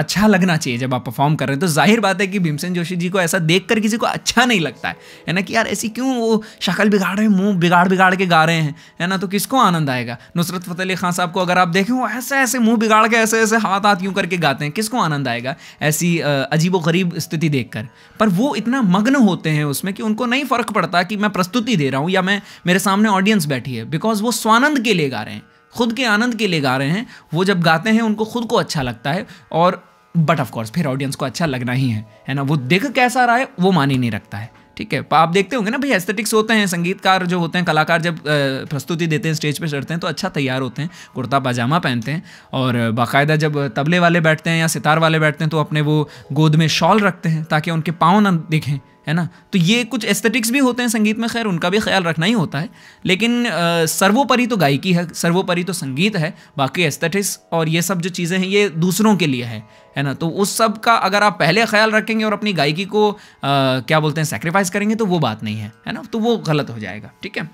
अच्छा लगना चाहिए जब आप परफॉर्म कर रहे हैं। तो जाहिर बात है कि भीमसेन जोशी जी को ऐसा देखकर किसी को अच्छा नहीं लगता है, है ना, कि यार ऐसी क्यों वो शक्ल बिगाड़ रहे हैं, मुंह बिगाड़ बिगाड़ के गा रहे हैं, है ना, तो किसको आनंद आएगा। नुसरत फतेह अली खान साहब को अगर आप देखें, वो ऐसे ऐसे मुँह बिगाड़ के ऐसे ऐसे हाथ हाथ यूँ करके गाते हैं, किसको आनंद आएगा ऐसी अजीब व गरीब स्थिति देखकर। पर वो इतना मग्न होते हैं उसमें कि उनको नहीं फ़र्क पड़ता कि मैं प्रस्तुति दे रहा हूँ या मैं, मेरे सामने ऑडियंस बैठी है, बिकॉज वो स्वानंद के लिए गा रहे हैं, खुद के आनंद के लिए गा रहे हैं। वो जब गाते हैं उनको खुद को अच्छा लगता है, और बट ऑफ कोर्स फिर ऑडियंस को अच्छा लगना ही है, है ना। वो देख कैसा रहा है वो मानी नहीं रखता है, ठीक है। आप देखते होंगे ना भाई, एस्थेटिक्स होते हैं, संगीतकार जो होते हैं, कलाकार जब प्रस्तुति देते हैं, स्टेज पे चढ़ते हैं तो अच्छा तैयार होते हैं, कुर्ता पजामा पहनते हैं, और बाकायदा जब तबले वाले बैठते हैं या सितार वाले बैठते हैं तो अपने वो गोद में शॉल रखते हैं ताकि उनके पाँव ना दिखें, है ना। तो ये कुछ एस्थेटिक्स भी होते हैं संगीत में, खैर उनका भी ख्याल रखना ही होता है, लेकिन सर्वोपरि तो गायकी है, सर्वोपरि तो संगीत है। बाकी एस्थेटिक्स और ये सब जो चीज़ें हैं ये दूसरों के लिए है, है ना। तो उस सब का अगर आप पहले ख्याल रखेंगे और अपनी गायकी को आ, क्या बोलते हैं, सैक्रिफाइस करेंगे तो वो बात नहीं है, है ना, तो वो गलत हो जाएगा, ठीक है।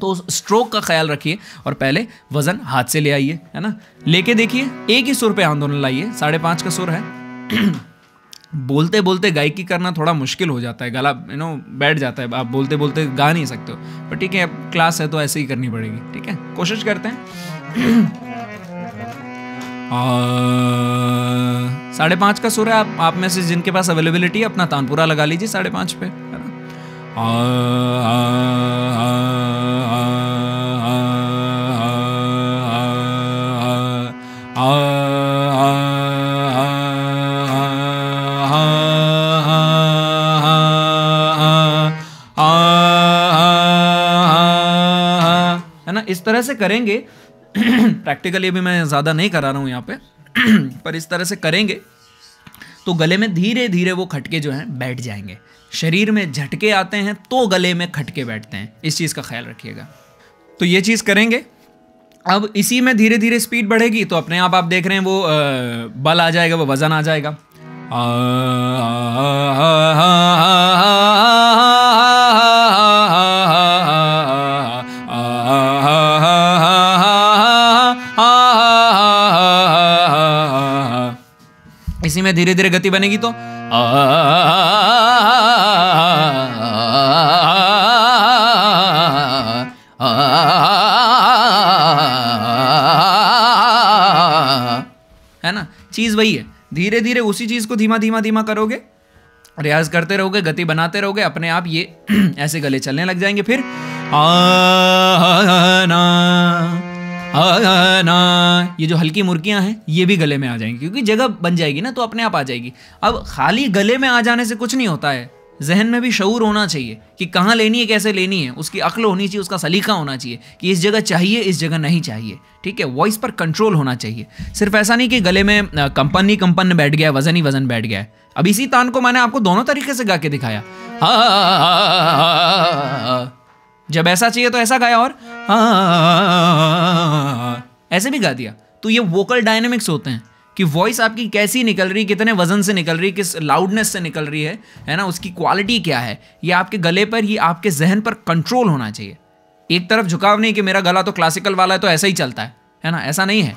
तो स्ट्रोक का ख्याल रखिए और पहले वज़न हाथ से ले आइए, है ना, लेके देखिए, एक ही सुर पर आंदोलन लाइए। साढ़े पाँच का सुर है, बोलते बोलते गायकी करना थोड़ा मुश्किल हो जाता है, गला यू नो बैठ जाता है, आप बोलते बोलते गा नहीं सकते हो, पर ठीक है, अब क्लास है तो ऐसे ही करनी पड़ेगी, ठीक है, कोशिश करते हैं। साढ़े पाँच का सुर है, आप आप में से जिनके पास अवेलेबिलिटी है अपना तानपुरा लगा लीजिए साढ़े पाँच पे, है ना। आ, आ, आ, आ, आ, आ, आ, आ, इस तरह से करेंगे। प्रैक्टिकली अभी मैं ज़्यादा नहीं करा रहा हूँ यहाँ पे, पर इस तरह से करेंगे तो गले में धीरे धीरे वो खटके जो हैं बैठ जाएंगे। शरीर में झटके आते हैं तो गले में खटके बैठते हैं, इस चीज़ का ख्याल रखिएगा। तो ये चीज़ करेंगे, अब इसी में धीरे धीरे स्पीड बढ़ेगी तो अपने आप आप देख रहे हैं वो बल आ जाएगा, वो वज़न आ जाएगा। इसी में धीरे धीरे गति बनेगी तो है ना, चीज वही है। धीरे धीरे उसी चीज को धीमा धीमा धीमा करोगे, रियाज करते रहोगे, गति बनाते रहोगे, अपने आप ये ऐसे गले चलने लग जाएंगे। फिर आ आ ना, ये जो हल्की मुर्कियां हैं ये भी गले में आ जाएंगी, क्योंकि जगह बन जाएगी ना तो अपने आप आ जाएगी। अब खाली गले में आ जाने से कुछ नहीं होता है, जहन में भी शऊर होना चाहिए कि कहाँ लेनी है, कैसे लेनी है, उसकी अक्ल होनी चाहिए, उसका सलीका होना चाहिए कि इस जगह चाहिए, इस जगह नहीं चाहिए, ठीक है। वॉइस पर कंट्रोल होना चाहिए, सिर्फ ऐसा नहीं कि गले में कंपन ही कंपन बैठ गया, वजन ही वजन बैठ गया। अब इसी तान को मैंने आपको दोनों तरीके से गा के दिखाया, जब ऐसा चाहिए तो ऐसा गाया और आ, ऐसे भी गा दिया। तो ये वोकल डायनेमिक्स होते हैं, कि वॉइस आपकी कैसी निकल रही, कितने वजन से निकल रही, किस लाउडनेस से निकल रही है, है ना, उसकी क्वालिटी क्या है, ये आपके गले पर, ये आपके जहन पर कंट्रोल होना चाहिए। एक तरफ झुकाव नहीं कि मेरा गला तो क्लासिकल वाला है तो ऐसा ही चलता है, है ना, ऐसा नहीं है।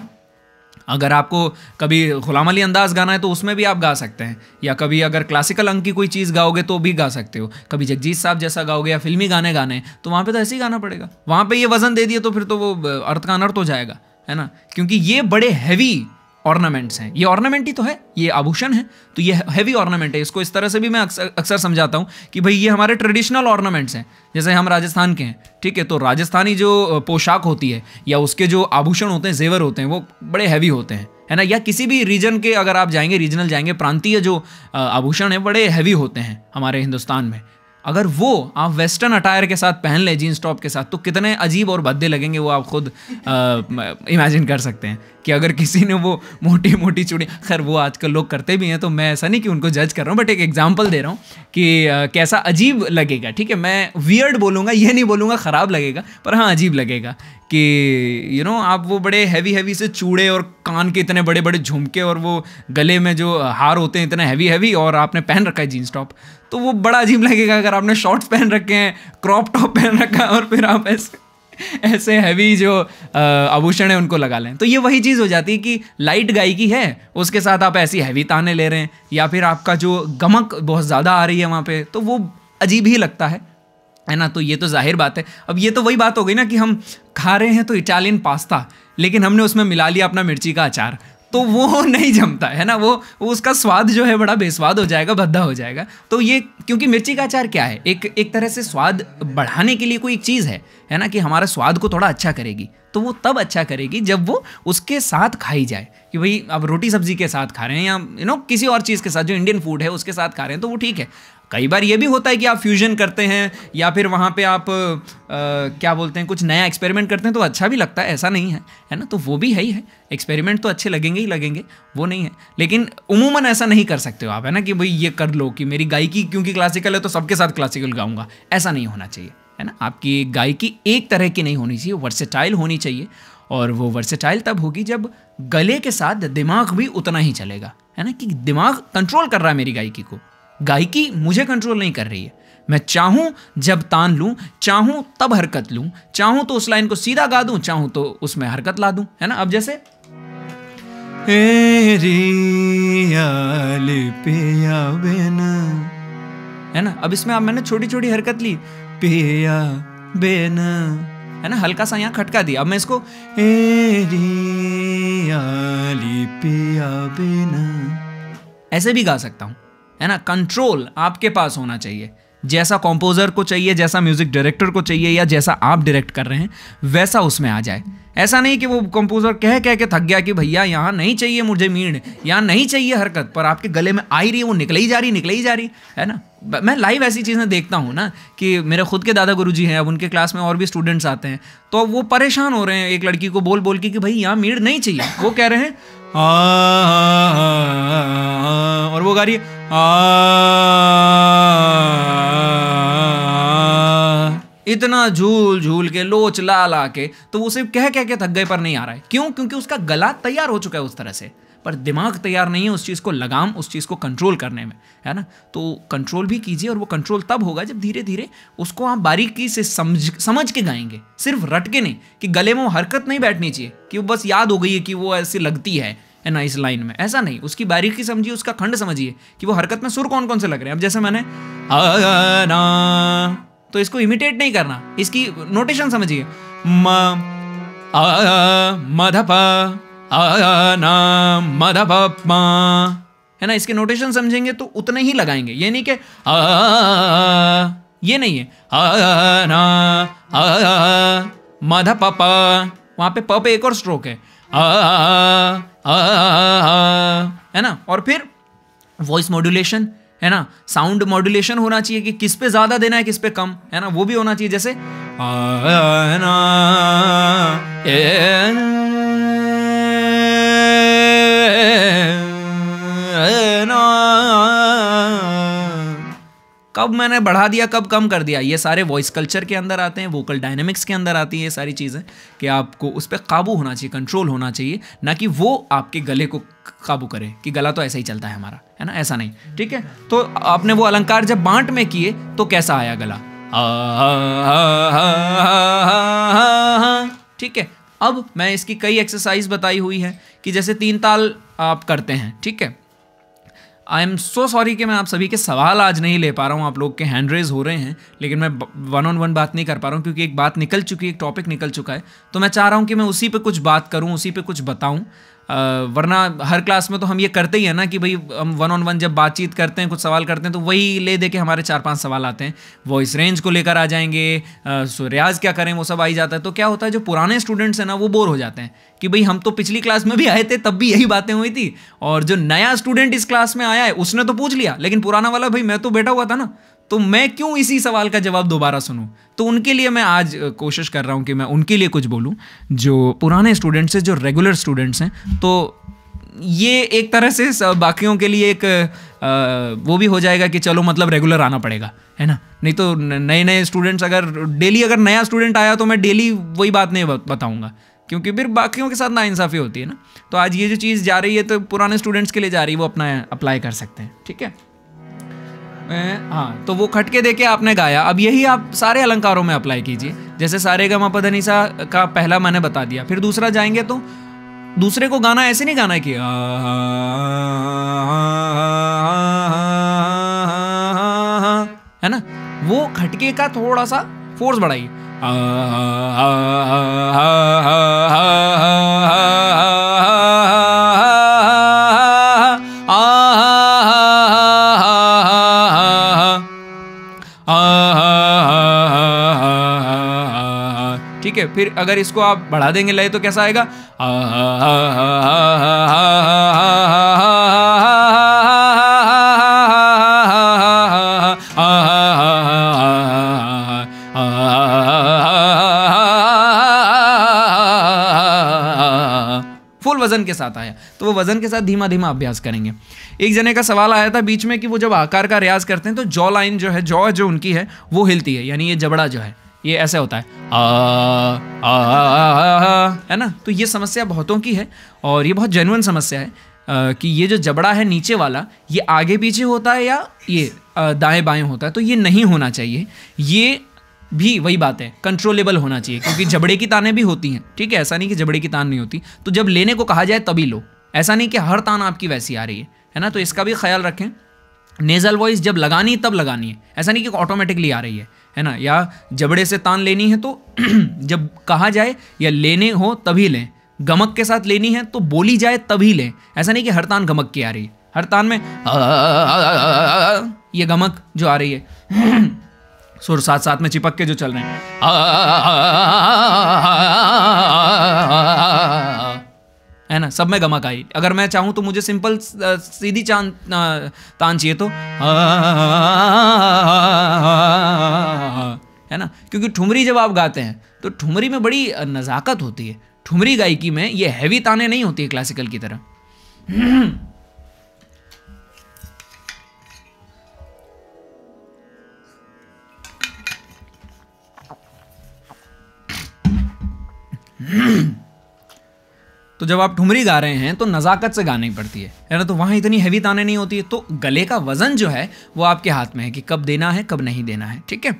अगर आपको कभी गुलाम अली अंदाज गाना है तो उसमें भी आप गा सकते हैं, या कभी अगर क्लासिकल अंग की कोई चीज़ गाओगे तो भी गा सकते हो, कभी जगजीत साहब जैसा गाओगे या फिल्मी गाने गाने तो वहाँ पे तो ऐसे ही गाना पड़ेगा। वहाँ पे ये वज़न दे दिए तो फिर तो वो अर्थ का अनर्थ हो जाएगा, है ना, क्योंकि ये बड़े हैवी ऑर्नामेंट्स हैं, ये ऑर्नामेंट ही तो है, ये आभूषण है, तो ये हैवी ऑर्नामेंट है। इसको इस तरह से भी मैं अक्सर अक्सर समझाता हूँ कि भाई ये हमारे ट्रेडिशनल ऑर्नामेंट्स हैं, जैसे हम राजस्थान के हैं, ठीक है, तो राजस्थानी जो पोशाक होती है या उसके जो आभूषण होते हैं, जेवर होते हैं, वो बड़े हैवी होते हैं, है ना, या किसी भी रीजन के अगर आप जाएंगे, रीजनल जाएंगे, प्रांतीय जो आभूषण है बड़े हैवी होते हैं हमारे हिंदुस्तान में। अगर वो आप वेस्टर्न अटायर के साथ पहन लें, जीन्स टॉप के साथ, तो कितने अजीब और भद्दे लगेंगे वो आप खुद इमेजिन कर सकते हैं। कि अगर किसी ने वो मोटी मोटी चूड़ी, खैर वो आजकल लोग करते भी हैं, तो मैं ऐसा नहीं कि उनको जज कर रहा हूँ, बट एक एग्जांपल दे रहा हूँ कि आ, कैसा अजीब लगेगा। ठीक है, मैं वियर्ड बोलूँगा, ये नहीं बोलूँगा ख़राब लगेगा, पर हाँ अजीब लगेगा कि यू नो आप वो बड़े हैवी हैवी से चूड़े और कान के इतने बड़े बड़े झुमके और वो गले में जो हार होते हैं इतने हैवी हैवी, और आपने पहन रखा है जीन्स टॉप, तो वो बड़ा अजीब लगेगा। अगर आपने शॉर्ट्स पहन रखे हैं, क्रॉप टॉप पहन रखा है, और फिर आप ऐसे ऐसे हैवी जो आभूषण है उनको लगा लें, तो ये वही चीज़ हो जाती है कि लाइट गायकी है, उसके साथ आप ऐसी हैवी ताने ले रहे हैं, या फिर आपका जो गमक बहुत ज़्यादा आ रही है वहाँ पे, तो वो अजीब ही लगता है, है ना। तो ये तो जाहिर बात है। अब ये तो वही बात हो गई ना कि हम खा रहे हैं तो इटालियन पास्ता, लेकिन हमने उसमें मिला लिया अपना मिर्ची का अचार, तो वो नहीं जमता, है ना, वो उसका स्वाद जो है बड़ा बेस्वाद हो जाएगा, भद्दा हो जाएगा। तो ये क्योंकि मिर्ची का अचार क्या है, एक एक तरह से स्वाद बढ़ाने के लिए कोई एक चीज़ है, है ना, कि हमारा स्वाद को थोड़ा अच्छा करेगी। तो वो तब अच्छा करेगी जब वो उसके साथ खाई जाए, कि भाई आप रोटी सब्जी के साथ खा रहे हैं या यू नो किसी और चीज़ के साथ जो इंडियन फूड है उसके साथ खा रहे हैं, तो वो ठीक है। कई बार ये भी होता है कि आप फ्यूजन करते हैं या फिर वहाँ पे आप आ, क्या बोलते हैं, कुछ नया एक्सपेरिमेंट करते हैं, तो अच्छा भी लगता है, ऐसा नहीं है, है ना, तो वो भी है ही है, एक्सपेरिमेंट तो अच्छे लगेंगे ही लगेंगे, वो नहीं है। लेकिन उमूमन ऐसा नहीं कर सकते हो आप, है ना, कि भाई ये कर लो कि मेरी गायकी क्योंकि क्लासिकल है तो सबके साथ क्लासिकल गाऊँगा, ऐसा नहीं होना चाहिए, है ना। आपकी गायकी एक तरह की नहीं होनी चाहिए, वर्सेटाइल होनी चाहिए, और वो वर्सेटाइल तब होगी जब गले के साथ दिमाग भी उतना ही चलेगा, है ना, कि दिमाग कंट्रोल कर रहा है मेरी गायकी को, गायकी मुझे कंट्रोल नहीं कर रही है। मैं चाहूँ जब तान लूँ, चाहूँ तब हरकत लूँ, चाहूँ तो उस लाइन को सीधा गा दूँ, चाहूँ तो उसमें हरकत ला दूँ, है ना। अब जैसे ए रियाज़ पिया बेना, है ना, अब इसमें आप मैंने छोटी छोटी हरकत ली, पिया बेना, है ना, हल्का सा यहाँ खटका दिया। अब मैं इसको ए रियाज़ पिया बेना ऐसे भी गा सकता हूँ, है ना। कंट्रोल आपके पास होना चाहिए, जैसा कंपोजर को चाहिए, जैसा म्यूज़िक डायरेक्टर को चाहिए, या जैसा आप डायरेक्ट कर रहे हैं वैसा उसमें आ जाए। ऐसा नहीं कि वो कंपोजर कह कह के थक गया कि भैया यहाँ नहीं चाहिए मुझे मीण, यहाँ नहीं चाहिए हरकत, पर आपके गले में आई रही है, वो निकले ही जा रही निकले ही जा रही है ना। मैं लाइव ऐसी चीज़ें देखता हूँ ना कि मेरे खुद के दादा गुरुजी हैं, अब उनके क्लास में और भी स्टूडेंट्स आते हैं, तो वो परेशान हो रहे हैं एक लड़की को बोल बोल के कि भाई यहाँ मीण नहीं चाहिए, वो कह रहे हैं आ, आ, आ, आ, और वो गा रही है आ, आ, आ, इतना झूल झूल के लोच ला ला के, तो वो सिर्फ कह कह के थक गए पर नहीं आ रहा है। क्यों? क्योंकि उसका गला तैयार हो चुका है उस तरह से, पर दिमाग तैयार नहीं है उस चीज़ को लगाम, उस चीज़ को कंट्रोल करने में, है ना। तो कंट्रोल भी कीजिए, और वो कंट्रोल तब होगा जब धीरे धीरे उसको आप बारीकी से समझ समझ के गाएंगे, सिर्फ रट के नहीं, कि गले में वो हरकत नहीं बैठनी चाहिए कि वो बस याद हो गई है कि वो ऐसी लगती है है ना इस लाइन में, ऐसा नहीं। उसकी बारीकी समझिए, उसका खंड समझिए कि वो हरकत में सुर कौन कौन से लग रहे हैं। अब जैसे मैंने ना, तो इसको इमिटेट नहीं करना, इसकी नोटेशन समझिए, म आ ना मधा पा, है ना, इसके नोटेशन समझेंगे तो उतने ही लगाएंगे, ये नहीं कि आ, ये नहीं है आ ना आ मधा पा, वहाँ पे प पे एक और स्ट्रोक है आ, है ना। और फिर वॉइस मॉड्यूलेशन, है ना, साउंड मॉड्यूलेशन होना चाहिए कि किस पे ज़्यादा देना है किस पे कम, है ना, वो भी होना चाहिए। जैसे आ ना ए कब मैंने बढ़ा दिया कब कम कर दिया, ये सारे वॉइस कल्चर के अंदर आते हैं, वोकल डायनेमिक्स के अंदर आती हैं ये सारी चीज़ें, कि आपको उस पर काबू होना चाहिए, कंट्रोल होना चाहिए, ना कि वो आपके गले को काबू करें कि गला तो ऐसा ही चलता है हमारा, है ना, ऐसा नहीं। ठीक है, तो आपने वो अलंकार जब बांट में किए तो कैसा आया गला, ठीक है। अब मैं इसकी कई एक्सरसाइज बताई हुई है कि जैसे तीन ताल आप करते हैं, ठीक है। आई एम सो सॉरी कि मैं आप सभी के सवाल आज नहीं ले पा रहा हूँ, आप लोग के हैंड रेज हो रहे हैं, लेकिन मैं वन ऑन वन बात नहीं कर पा रहा हूँ क्योंकि एक बात निकल चुकी है, एक टॉपिक निकल चुका है, तो मैं चाह रहा हूँ कि मैं उसी पे कुछ बात करूँ, उसी पे कुछ बताऊँ। वरना हर क्लास में तो हम ये करते ही हैं ना कि भाई हम वन ऑन वन जब बातचीत करते हैं, कुछ सवाल करते हैं, तो वही ले दे के हमारे चार पांच सवाल आते हैं, वॉइस रेंज को लेकर आ जाएंगे, रियाज़ क्या करें, वो सब आ ही जाता है। तो क्या होता है, जो पुराने स्टूडेंट्स हैं ना वो बोर हो जाते हैं कि भाई हम तो पिछली क्लास में भी आए थे तब भी यही बातें हुई थी, और जो नया स्टूडेंट इस क्लास में आया है उसने तो पूछ लिया, लेकिन पुराना वाला भाई मैं तो बैठा हुआ था ना, तो मैं क्यों इसी सवाल का जवाब दोबारा सुनूं। तो उनके लिए मैं आज कोशिश कर रहा हूं कि मैं उनके लिए कुछ बोलूं जो पुराने स्टूडेंट्स हैं, जो रेगुलर स्टूडेंट्स हैं। तो ये एक तरह से बाकियों के लिए एक आ, वो भी हो जाएगा कि चलो मतलब रेगुलर आना पड़ेगा, है ना, नहीं तो नए नए स्टूडेंट्स अगर डेली अगर नया स्टूडेंट आया तो मैं डेली वही बात नहीं बताऊँगा क्योंकि फिर बाकियों के साथ नाइंसाफ़ी होती है ना। तो आज ये जो चीज़ जा रही है तो पुराने स्टूडेंट्स के लिए जा रही है, वो अपना अप्लाई कर सकते हैं, ठीक है। हाँ, तो वो खटके देके आपने गाया, अब यही आप सारे अलंकारों में अप्लाई कीजिए। जैसे सारे गा मा पा धा नि सा का पहला मैंने बता दिया, फिर दूसरा जाएंगे तो दूसरे को गाना ऐसे नहीं गाना कि है ना, वो खटके का थोड़ा सा फोर्स बढ़ाइए, ठीक है। फिर अगर इसको आप बढ़ा देंगे लय तो कैसा आएगा, फुल वजन के साथ आया। तो वो वजन के साथ धीमा धीमा अभ्यास करेंगे। एक जने का सवाल आया था बीच में कि वो जब आकार का रियाज करते हैं तो जॉ लाइन जो है, जॉ जो उनकी है वो हिलती है, यानी ये जबड़ा जो है ये ऐसे होता है आ, आ, आ, है ना। तो ये समस्या बहुतों की है और ये बहुत जेन्युइन समस्या है आ, कि ये जो जबड़ा है नीचे वाला ये आगे पीछे होता है या ये दाएं बाएं होता है, तो ये नहीं होना चाहिए। ये भी वही बात है, कंट्रोलेबल होना चाहिए क्योंकि जबड़े की तानें भी होती हैं, ठीक है। ऐसा नहीं कि जबड़े की तान नहीं होती, तो जब लेने को कहा जाए तभी लो, ऐसा नहीं कि हर तान आपकी वैसी आ रही है, है ना। तो इसका भी ख्याल रखें। नेज़ल वॉइस जब लगानी है तब लगानी है, ऐसा नहीं कि ऑटोमेटिकली आ रही है, है ना। या जबड़े से तान लेनी है तो जब कहा जाए या लेने हो तभी लें। गमक के साथ लेनी है तो बोली जाए तभी लें, ऐसा नहीं कि हर तान गमक की आ रही है। हर तान में आ, आ, आ, आ, आ, ये गमक जो आ रही है, सुर साथ साथ में चिपक के जो चल रहे हैं, आ, है ना, सब में गमक आई। अगर मैं चाहूँ तो मुझे सिंपल सीधी चांद तान चाहिए तो है ना, क्योंकि ठुमरी जब आप गाते हैं तो ठुमरी में बड़ी नज़ाकत होती है। ठुमरी गायकी में ये हैवी ताने नहीं होती है क्लासिकल की तरह। तो जब आप ठुमरी गा रहे हैं तो नज़ाकत से गानी पड़ती है, है ना, तो वहाँ इतनी हैवी ताने नहीं होती है। तो गले का वज़न जो है वो आपके हाथ में है कि कब देना है कब नहीं देना है, ठीक है।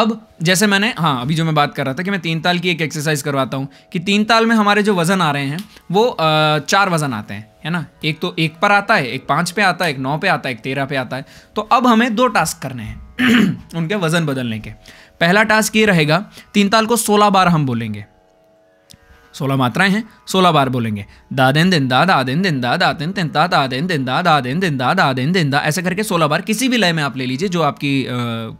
अब जैसे मैंने हाँ अभी जो मैं बात कर रहा था कि मैं तीन ताल की एक एक्सरसाइज करवाता हूँ कि तीन ताल में हमारे जो वज़न आ रहे हैं वो आ, चार वज़न आते हैं, है ना। एक तो एक पर आता है, एक पाँच पे आता है, एक नौ पे आता है, एक तेरह पे आता है। तो अब हमें दो टास्क करने हैं उनके वज़न बदलने के। पहला टास्क ये रहेगा, तीन ताल को सोलह बार हम बोलेंगे, सोलह मात्राएं हैं, सोलह बार बोलेंगे, दा देन दिन दा दा देन दिन दा दा तिन तिन दा दा देन दिन दा दा देन दिन दा दा देन दिन दा, ऐसे करके सोलह बार। किसी भी लय में आप ले लीजिए जो आपकी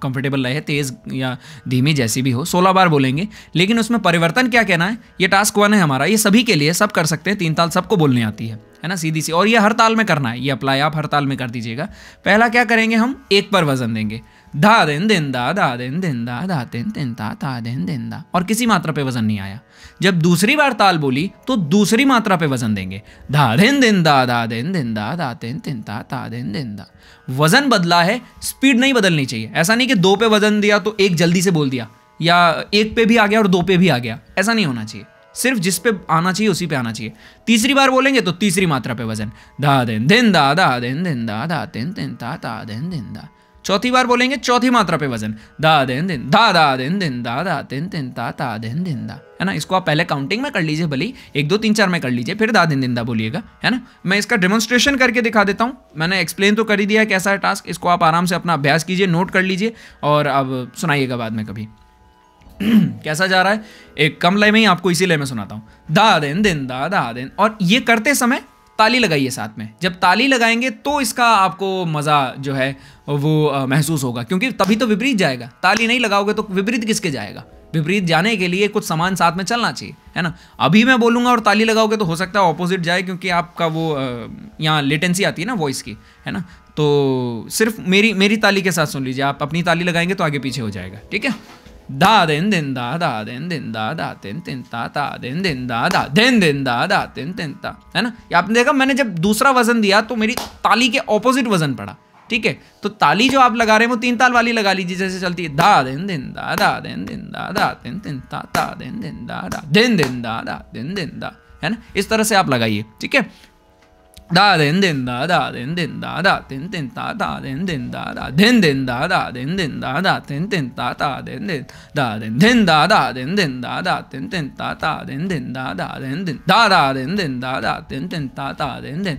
कंफर्टेबल लय है, तेज़ या धीमी जैसी भी हो, सोलह बार बोलेंगे। लेकिन उसमें परिवर्तन क्या कहना है, ये टास्क वन है हमारा, ये सभी के लिए, सब कर सकते हैं, तीन ताल सबको बोलने आती है, है ना, सीधी सी। और ये हर ताल में करना है, ये अप्लाई आप हर ताल में कर दीजिएगा। पहला क्या करेंगे, हम एक पर वजन देंगे, धा देन दिन दा दा देन दिन दा दा तिन तिन दा दा देन दिन दा, और किसी मात्रा पे वजन नहीं आया। जब दूसरी बार ताल बोली तो दूसरी मात्रा पे वजन देंगे, धा देन दिन दा दा देन दिन दा दा तिन तिन दा दा देन दिन दा। वजन बदला है, स्पीड नहीं बदलनी चाहिए। ऐसा नहीं कि दो पे वजन दिया तो एक जल्दी से बोल दिया, या एक पे भी आ गया और दो पे भी आ गया, ऐसा नहीं होना चाहिए। सिर्फ जिस पे आना चाहिए उसी पे आना चाहिए। तीसरी बार बोलेंगे तो तीसरी मात्रा पे वजन, धा देन दिन दा दा देन दिन दा दा देन दिन दा दा देन दिन दा। चौथी बार बोलेंगे चौथी मात्रा पे वजन, दा देन दिन दा दा देन दिन दा दा देन दिन दा दा देन दिन दा, है ना। इसको आप पहले काउंटिंग में कर लीजिए, भले एक दो तीन चार में कर लीजिए, फिर दा दिन दिन दा बोलिएगा, है ना। मैं इसका डेमोन्स्ट्रेशन करके दिखा देता हूँ, मैंने एक्सप्लेन तो कर ही दिया है कैसा है टास्क। इसको आप आराम से अपना अभ्यास कीजिए, नोट कर लीजिए और अब सुनाइएगा बाद में कभी कैसा जा रहा है। एक कम लय में ही आपको इसी लय में सुनाता हूँ, दा देन दिन दा दा देन। और ये करते समय ताली लगाइए साथ में, जब ताली लगाएंगे तो इसका आपको मज़ा जो है वो महसूस होगा, क्योंकि तभी तो विपरीत जाएगा। ताली नहीं लगाओगे तो विपरीत किसके जाएगा? विपरीत जाने के लिए कुछ सामान साथ में चलना चाहिए, है ना। अभी मैं बोलूँगा और ताली लगाओगे तो हो सकता है ऑपोजिट जाए, क्योंकि आपका वो यहाँ लेटेंसी आती है ना वॉइस की, है ना। तो सिर्फ मेरी मेरी ताली के साथ सुन लीजिए, आप अपनी ताली लगाएंगे तो आगे पीछे हो जाएगा, ठीक है। दा देन दिन दा दा देन दिन दा दा तेन तेन ता ता देन दिन दा दा देन दिन दा दा तेन तेन ता, है ना। ये आपने देखा, मैंने जब दूसरा वजन दिया तो मेरी ताली के ऑपोजिट वजन पड़ा, ठीक है। तो ताली जो आप लगा रहे हैं वो तीन ताल वाली लगा लीजिए, जैसे चलती है, दा देन दिन दा दा देन दिन दा दा तेन तेन ता ता देन दिन दा दा देन दिन दा दा देन दिन दा, है ना। इस तरह से आप लगाइए, ठीक है। दा देन दिन दा दा देन दिन दा दा तेन तेन ता ता देन दिन दा दा देन दिन दा दा देन दिन दा दा तेन तेन ता ता देन दिन दा देन दिन दा दा देन दिन दा दा तेन तेन ता ता देन दिन दा दा देन दिन दा दा देन दिन दा दा तेन तेन ता ता देन दिन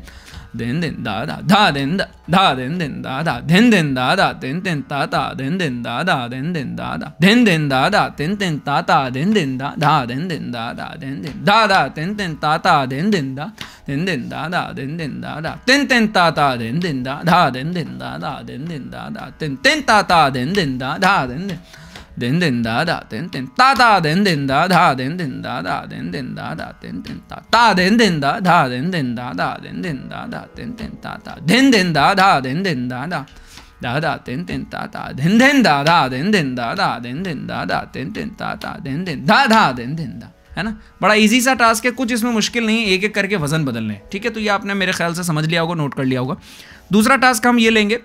देन दिन दा दा धा देन धा देन दिन दा दा देन दिन दा दा तेन तेन ता ता देन दिन दा दा देन दिन दा दा देन दिन दा दा तेन तेन ता ता देन दिन दा धा देन दिन दा दा देन दिन दा दा तेन तेन ता ता देन दिन दा देन दिन दा दा देन दिन दा दा तेन तेन ता ता देन दिन दा धा देन दिन दा दा देन दिन दा दा तेन तेन ता ता देन दिन दा धा देन दिन देन दिन दा दा तेन तेन ता ता देन दिन दा धा देन दिन दा दा देन दिन दा दा तेन तेन ता ता देन दिन दा धा देन दिन दा दा देन दिन दा दा तेन तेन ता ता देन दिन दा धा देन दिन दा दा दा दा तेन तेन ता ता देन दिन दा दा देन दिन दा दा देन दिन दा दा तेन तेन ता ता देन दिन दा धा देन दिन दा, है ना। बड़ा इजी सा टास्क है, कुछ इसमें मुश्किल नहीं, एक एक करके वजन बदलने, ठीक है। तो ये आपने मेरे ख्याल से समझ लिया होगा, नोट कर लिया होगा। दूसरा टास्क हम ये लेंगे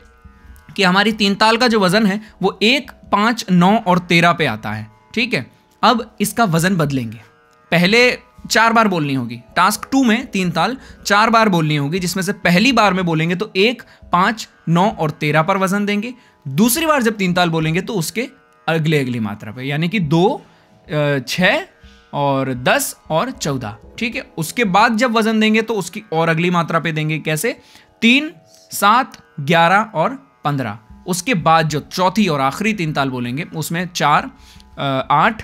कि हमारी तीन ताल का जो वज़न है वो एक पाँच नौ और तेरह पे आता है, ठीक है। अब इसका वज़न बदलेंगे, पहले चार बार बोलनी होगी। टास्क टू में तीन ताल चार बार बोलनी होगी, जिसमें से पहली बार में बोलेंगे तो एक पाँच नौ और तेरह पर वज़न देंगे। दूसरी बार जब तीन ताल बोलेंगे तो उसके अगले अगली मात्रा पे, यानी कि दो छः और दस और चौदह, ठीक है। उसके बाद जब वज़न देंगे तो उसकी और अगली मात्रा पे देंगे, कैसे? तीन सात ग्यारह और पंद्रह। उसके बाद जो चौथी और आखिरी तीन ताल बोलेंगे उसमें चार आठ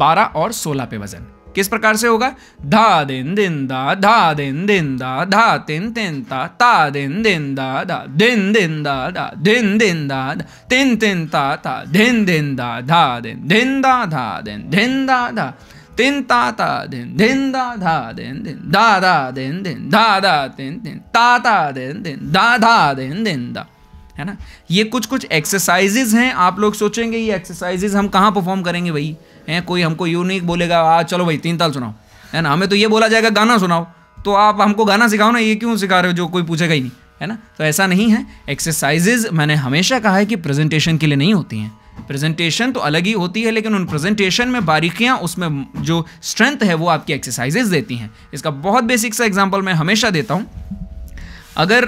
बारह और सोलह पे वजन किस प्रकार से होगा? धा देन दिन दा धा देन दिन दा धा तेन तेन ता ता देन दिन दा दा देन दिन दा दा देन दिन दा दा तेन तेन ता ता देन दिन दा धा देन दिन दा धा देन दिन दा धा तेन ता ता देन देन दा धा देन देन दा दा देन देन दा दा तेन तेन ता ता देन देन दा धा देन देन दा, है ना। ये कुछ कुछ एक्सरसाइजेज हैं। आप लोग सोचेंगे ये एक्सरसाइजेज हम कहाँ परफॉर्म करेंगे भाई, हैं? कोई हमको यूनिक बोलेगा आ चलो भाई तीन ताल सुनाओ, है ना। हमें तो ये बोला जाएगा गाना सुनाओ, तो आप हमको गाना सिखाओ ना, ये क्यों सिखा रहे हो जो कोई पूछेगा ही नहीं, है ना। तो ऐसा नहीं है। एक्सरसाइजेज मैंने हमेशा कहा है कि प्रेजेंटेशन के लिए नहीं होती हैं, प्रेजेंटेशन तो अलग ही होती है, लेकिन उन प्रेजेंटेशन में बारीकियाँ, उसमें जो स्ट्रेंथ है वो आपकी एक्सरसाइजेज देती हैं। इसका बहुत बेसिक सा एग्जाम्पल मैं हमेशा देता हूँ। अगर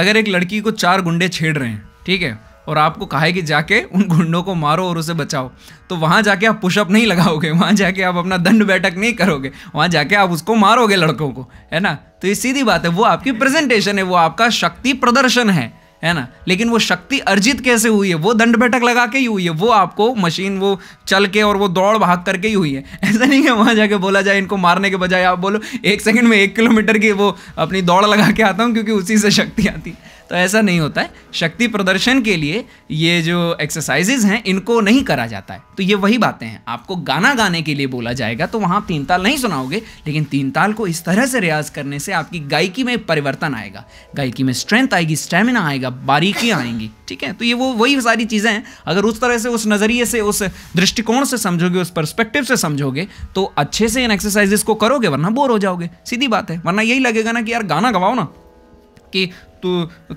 अगर एक लड़की को चार गुंडे छेड़ रहे हैं, ठीक है, और आपको कहा है कि जाके उन गुंडों को मारो और उसे बचाओ, तो वहाँ जाके आप पुशअप नहीं लगाओगे, वहाँ जाके आप अपना दंड बैठक नहीं करोगे, वहाँ जाके आप उसको मारोगे लड़कों को, है ना। तो ये सीधी बात है, वो आपकी प्रेजेंटेशन है, वो आपका शक्ति प्रदर्शन है, है ना। लेकिन वो शक्ति अर्जित कैसे हुई है? वो दंड बैठक लगा के ही हुई है, वो आपको मशीन वो चल के और वो दौड़ भाग करके ही हुई है। ऐसा नहीं है वहाँ जाके बोला जाए इनको मारने के बजाय आप बोलो एक सेकंड में एक किलोमीटर की वो अपनी दौड़ लगा के आता हूँ, क्योंकि उसी से शक्ति आती है। तो ऐसा नहीं होता है। शक्ति प्रदर्शन के लिए ये जो एक्सरसाइजेज हैं इनको नहीं करा जाता है। तो ये वही बातें हैं। आपको गाना गाने के लिए बोला जाएगा तो वहाँ तीन ताल नहीं सुनाओगे, लेकिन तीन ताल को इस तरह से रियाज करने से आपकी गायकी में परिवर्तन आएगा, गायकी में स्ट्रेंथ आएगी, स्टेमिना आएगा, बारीकियाँ आएंगी, ठीक है। तो ये वो वही सारी चीज़ें हैं। अगर उस तरह से, उस नज़रिए से, उस दृष्टिकोण से समझोगे, उस पर्सपेक्टिव से समझोगे तो अच्छे से इन एक्सरसाइजेज को करोगे, वरना बोर हो जाओगे, सीधी बात है। वरना यही लगेगा ना कि यार गाना गवाओ ना, कि तू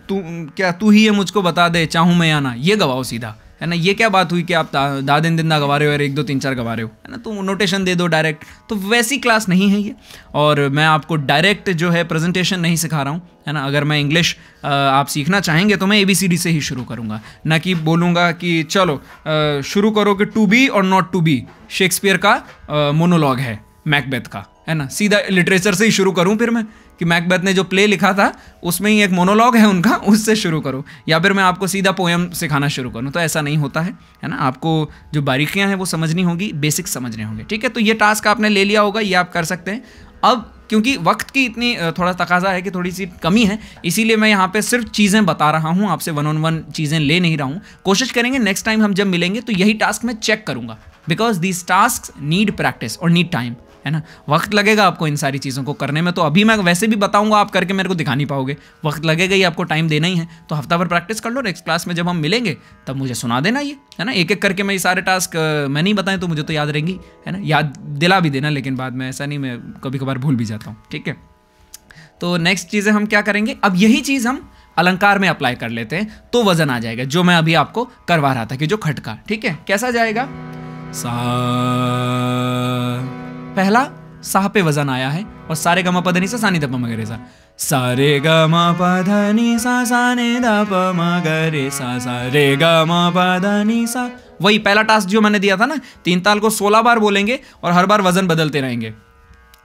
तू क्या तू ही ये मुझको बता दे चाहूँ मैं या ना, ये गवाओ सीधा, है ना। ये क्या बात हुई कि आप दा दिन दिन ना गवा रहे हो और एक दो तीन चार गवा रहे हो, है ना। तो नोटेशन दे दो डायरेक्ट, तो वैसी क्लास नहीं है ये। और मैं आपको डायरेक्ट जो है प्रेजेंटेशन नहीं सिखा रहा हूँ, है ना। अगर मैं इंग्लिश आप सीखना चाहेंगे तो मैं ए बी सी डी से ही शुरू करूँगा, ना कि बोलूँगा कि चलो आ, शुरू करो कि टू बी और नॉट टू बी शेक्सपियर का मोनोलॉग है मैकबेथ का, है ना। सीधा लिटरेचर से ही शुरू करूँ फिर मैं कि मैकबेथ ने जो प्ले लिखा था उसमें ही एक मोनोलॉग है उनका, उससे शुरू करो, या फिर मैं आपको सीधा पोएम सिखाना शुरू करूँ। तो ऐसा नहीं होता है, है ना। आपको जो बारीकियाँ हैं वो समझनी होगी, बेसिक समझने होंगे, ठीक है। तो ये टास्क आपने ले लिया होगा, ये आप कर सकते हैं। अब क्योंकि वक्त की इतनी थोड़ा तकाजा है कि थोड़ी सी कमी है, इसीलिए मैं यहाँ पे सिर्फ चीज़ें बता रहा हूँ, आपसे वन ऑन वन चीज़ें ले नहीं रहा हूँ। कोशिश करेंगे नेक्स्ट टाइम हम जब मिलेंगे तो यही टास्क मैं चेक करूँगा, because these task need practice और नीड टाइम, है ना। वक्त लगेगा आपको इन सारी चीज़ों को करने में। तो अभी मैं वैसे भी बताऊंगा, आप करके मेरे को दिखा नहीं पाओगे, वक्त लगेगा ही, आपको टाइम देना ही है। तो हफ्ता भर प्रैक्टिस कर लो, नेक्स्ट क्लास में जब हम मिलेंगे तब मुझे सुना देना ये, है ना। एक एक करके मैं ये सारे टास्क मैं नहीं बताएं तो मुझे तो याद रहेंगी, है ना। याद दिला भी देना, लेकिन बाद में ऐसा नहीं, मैं कभी कभार भूल भी जाता हूँ, ठीक है। तो नेक्स्ट चीज़ें हम क्या करेंगे, अब यही चीज़ हम अलंकार में अप्लाई कर लेते हैं तो वजन आ जाएगा, जो मैं अभी आपको करवा रहा था कि जो खटका, ठीक है। कैसा जाएगा, सा पहला साह पे वजन आया है और सारे गमा पधनी सा सानी दप मगरे सा, सारे गमा पधनी सा सानी दप मगरे सा, सारे गमा पधनी सा। वही पहला टास्क जो मैंने दिया था ना, तीन ताल को सोलह बार बोलेंगे और हर बार वजन बदलते रहेंगे।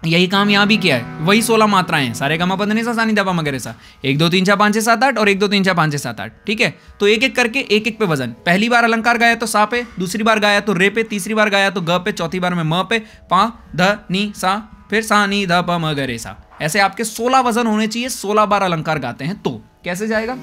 यही काम यहाँ भी किया है, वही सोलह मात्राएं हैं, सारे गमा पधनी सा सानी दप मगरे सा, एक दो तीन चार पाँच छः सात आठ और एक दो तीन चार पाँच छः सात आठ, ठीक है। तो एक एक करके एक एक पे वजन, पहली बार अलंकार गाया तो सा पे, दूसरी बार गाया तो रे पे, तीसरी बार गाया तो ग पे, चौथी बार में म पे, पा ध नी सा, फिर सा नी ध प म ग रे सा। ऐसे आपके सोलह वजन होने चाहिए, सोलह बार अलंकार गाते हैं। तो कैसे जाएगा,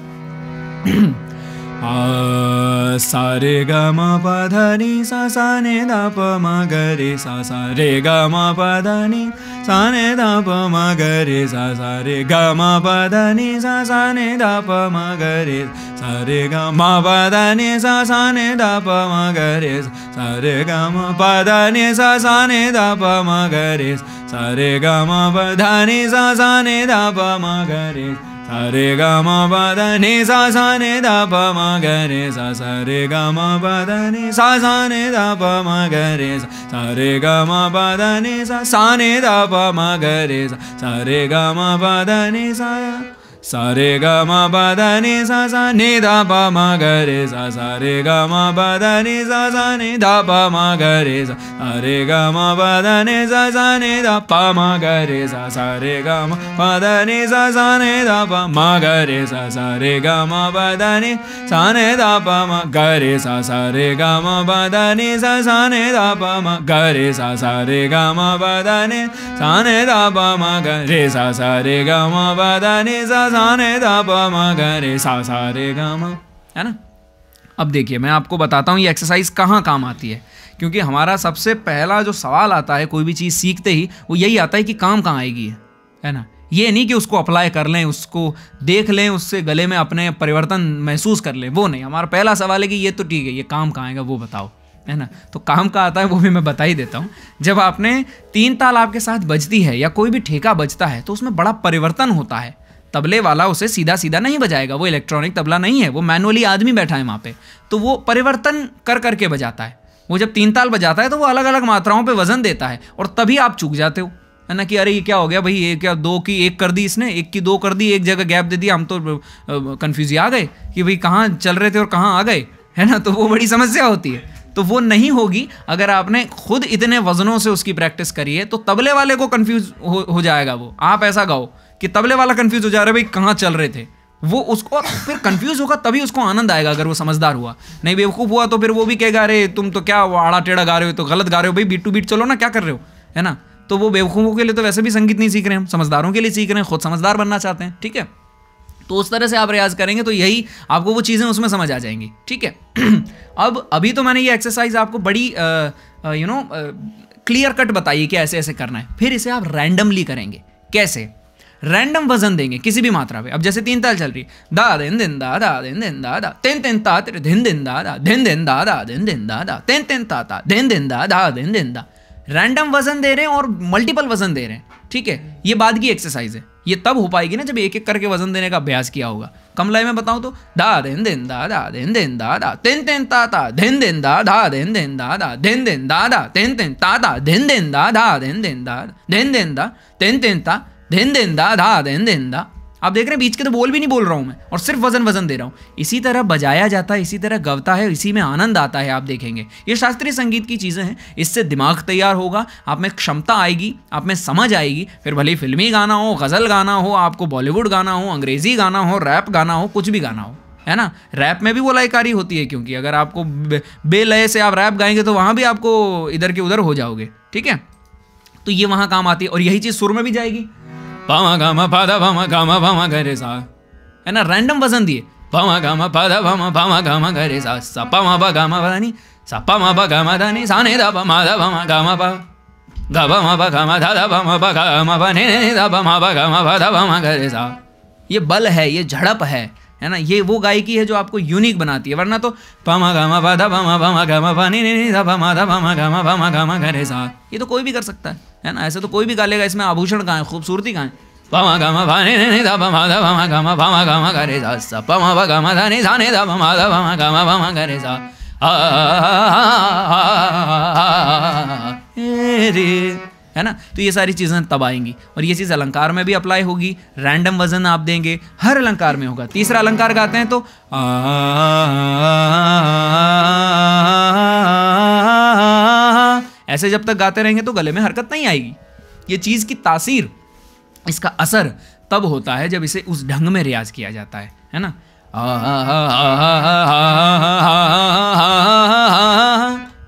आ सारे गमा पधनी सा साने दा प मगरे सा, सारे गमा पधनी साने दा प मगरे सा, सारे गमा पधनी सा साने दा प मगरे, सारे गमा पधनी सा साने दा प मगरे, सारे गमा पधनी सा साने दा प मगरे, सारे गमा पधनी सा साने दा प मगरे, सारे गमा पधनी सा साने दा प मगरे सा, सारे गमा पधनी सा साने दा प मगरे सा, सारे गमा पधनी सा साने दा प मगरे सा, सारे गमा पधनी सा सारे गमा पधनी सा साने दा प मगरे सा, सारे गमा पधनी सा साने दा प मगरे सा, सारे गमा पधनी सा साने दा प मगरे सा, सारे गमा पधनी सा साने दा प मगरे सा, सारे गमा पधनी साने दा प मगरे सा, सारे गमा पधनी सा साने दा प मगरे सा, सारे गमा पधनी साने दा प मगरे सा, सारे गमा पधनी सा साने दा प मगरे सा, सारे गमा, है ना। अब देखिए मैं आपको बताता हूँ ये एक्सरसाइज कहाँ काम आती है, क्योंकि हमारा सबसे पहला जो सवाल आता है कोई भी चीज़ सीखते ही वो यही आता है कि काम कहाँ आएगी, है ना। ये नहीं कि उसको अप्लाई कर लें, उसको देख लें, उससे गले में अपने परिवर्तन महसूस कर लें, वो नहीं। हमारा पहला सवाल है कि ये तो ठीक है, ये काम कहाँ आएगा वो बताओ, है ना। तो काम का आता है वो भी मैं बता ही देता हूँ। जब आपने तीन ताल आपके साथ बजती है या कोई भी ठेका बजता है तो उसमें बड़ा परिवर्तन होता है। तबले वाला उसे सीधा सीधा नहीं बजाएगा, वो इलेक्ट्रॉनिक तबला नहीं है, वो मैनुअली आदमी बैठा है वहाँ पे, तो वो परिवर्तन कर करके बजाता है। वो जब तीन ताल बजाता है तो वो अलग अलग मात्राओं पे वजन देता है और तभी आप चूक जाते हो, है ना, कि अरे ये क्या हो गया भाई, ये क्या दो की एक कर दी इसने, एक की दो कर दी, एक जगह गैप दे दिया, हम तो कन्फ्यूज आ गए कि भाई कहाँ चल रहे थे और कहाँ आ गए, है ना। तो वो बड़ी समस्या होती है, तो वो नहीं होगी अगर आपने खुद इतने वजनों से उसकी प्रैक्टिस करी है। तो तबले वाले को कन्फ्यूज हो जाएगा वो, आप ऐसा गाओ कि तबले वाला कंफ्यूज हो जा रहा है भाई कहाँ चल रहे थे वो, उसको फिर कंफ्यूज होगा, तभी उसको आनंद आएगा अगर वो समझदार हुआ। नहीं बेवकूफ़ हुआ तो फिर वो भी कहेगा अरे तुम तो क्या आड़ा टेढ़ा गा रहे हो, तो गलत गा रहे हो भाई, बीट टू बीट चलो ना, क्या कर रहे हो, है ना। तो वो बेवकूफ़ों के लिए तो वैसे भी संगीत नहीं सीख रहे, हम समझदारों के लिए सीख रहे हैं, खुद समझदार बनना चाहते हैं, ठीक है। तो उस तरह से आप रियाज करेंगे तो यही आपको वो चीज़ें उसमें समझ आ जाएंगी, ठीक है। अब अभी तो मैंने ये एक्सरसाइज आपको बड़ी यू नो क्लियर कट बताइए कि ऐसे ऐसे करना है, फिर इसे आप रैंडमली करेंगे। कैसे? रैंडम वजन देंगे किसी भी मात्रा पे। अब जैसे तीन ताल चल रही, दा दिन दिन दा दा दिन दिन दा दा, तेन तेन ता तिर दिन दिन दा दा, दिन दिन दा दा दिन दिन दा दा, तेन तेन ता ता दिन दिन दा दा दिन दिन दा, रैंडम वजन दे रहे हैं और मल्टीपल वजन दे रहे हैं, ठीक है। ये बाद की एक्सरसाइज है, ये तब हो पाएगी ना जब एक एक करके वजन देने का अभ्यास किया होगा। कम लाइन में बताऊं तो दा देन देन दा दा देन देन दा दा तेन तेन ता ता देन देन दा दा देन देन दा दा देन देन दा दा तेन तेन ता ता देन देन दा दा देन देन दा देन देन दा तेन तेन ता देन देन दा दा देन देन दा। आप देख रहे हैं बीच के तो बोल भी नहीं बोल रहा हूँ मैं और सिर्फ वजन वजन दे रहा हूँ। इसी तरह बजाया जाता है, इसी तरह गवता है, इसी में आनंद आता है। आप देखेंगे ये शास्त्रीय संगीत की चीज़ें हैं, इससे दिमाग तैयार होगा, आप में क्षमता आएगी, आप में समझ आएगी। फिर भले फिल्मी गाना हो, गज़ल गाना हो, आपको बॉलीवुड गाना हो, अंग्रेजी गाना हो, रैप गाना हो, कुछ भी गाना हो, है ना। रैप में भी वो लयकारी होती है, क्योंकि अगर आपको बेलय से आप रैप गाएंगे तो वहाँ भी आपको इधर के उधर हो जाओगे, ठीक है। तो ये वहाँ काम आती है और यही चीज़ सुर में भी जाएगी। पामा गामा पादा भामा गामा भामा घरे सा, है ना, रैंडम वजन दिए। पामा गामा पादा भामा भामा गामा घरे सा सपा मा बा गामा धानी सपा मा बा गामा धानी साने दा बा मा दा भामा गामा बा गा बा मा बा गामा धा दा बा मा बा गामा बा ने ने दा बा मा बा गामा बा दा भामा घरे सा। ये बल है, ये झड़प है, है ना। ये वो गायकी है जो आपको यूनिक बनाती है, वरना तो पामा गामा बाधा भामा भामा गामा बा ने ने दा बा मा दा भामा गामा बा मा गामा घरे सा। ये तो कोई भी कर सकता है, है ना। ऐसे तो कोई भी गा लेगा, इसमें आभूषण कहाँ है, खूबसूरती कहाँ है। पामा गामा भाने ने दा भामा दा भामा गामा भामा गामा घरे सा सपा मा बा गामा धा ने साने दा भामा दा भामा गामा भामा घरे सा रे, है ना। तो ये सारी चीज़ें तब आएंगी और ये चीज़ अलंकार में भी अप्लाई होगी। रैंडम वजन आप देंगे, हर अलंकार में होगा। तीसरा अलंकार गाते हैं तो ऐसे जब तक गाते रहेंगे तो गले में हरकत नहीं आएगी। ये चीज़ की तासीर, इसका असर तब होता है जब इसे उस ढंग में रियाज किया जाता है, है ना।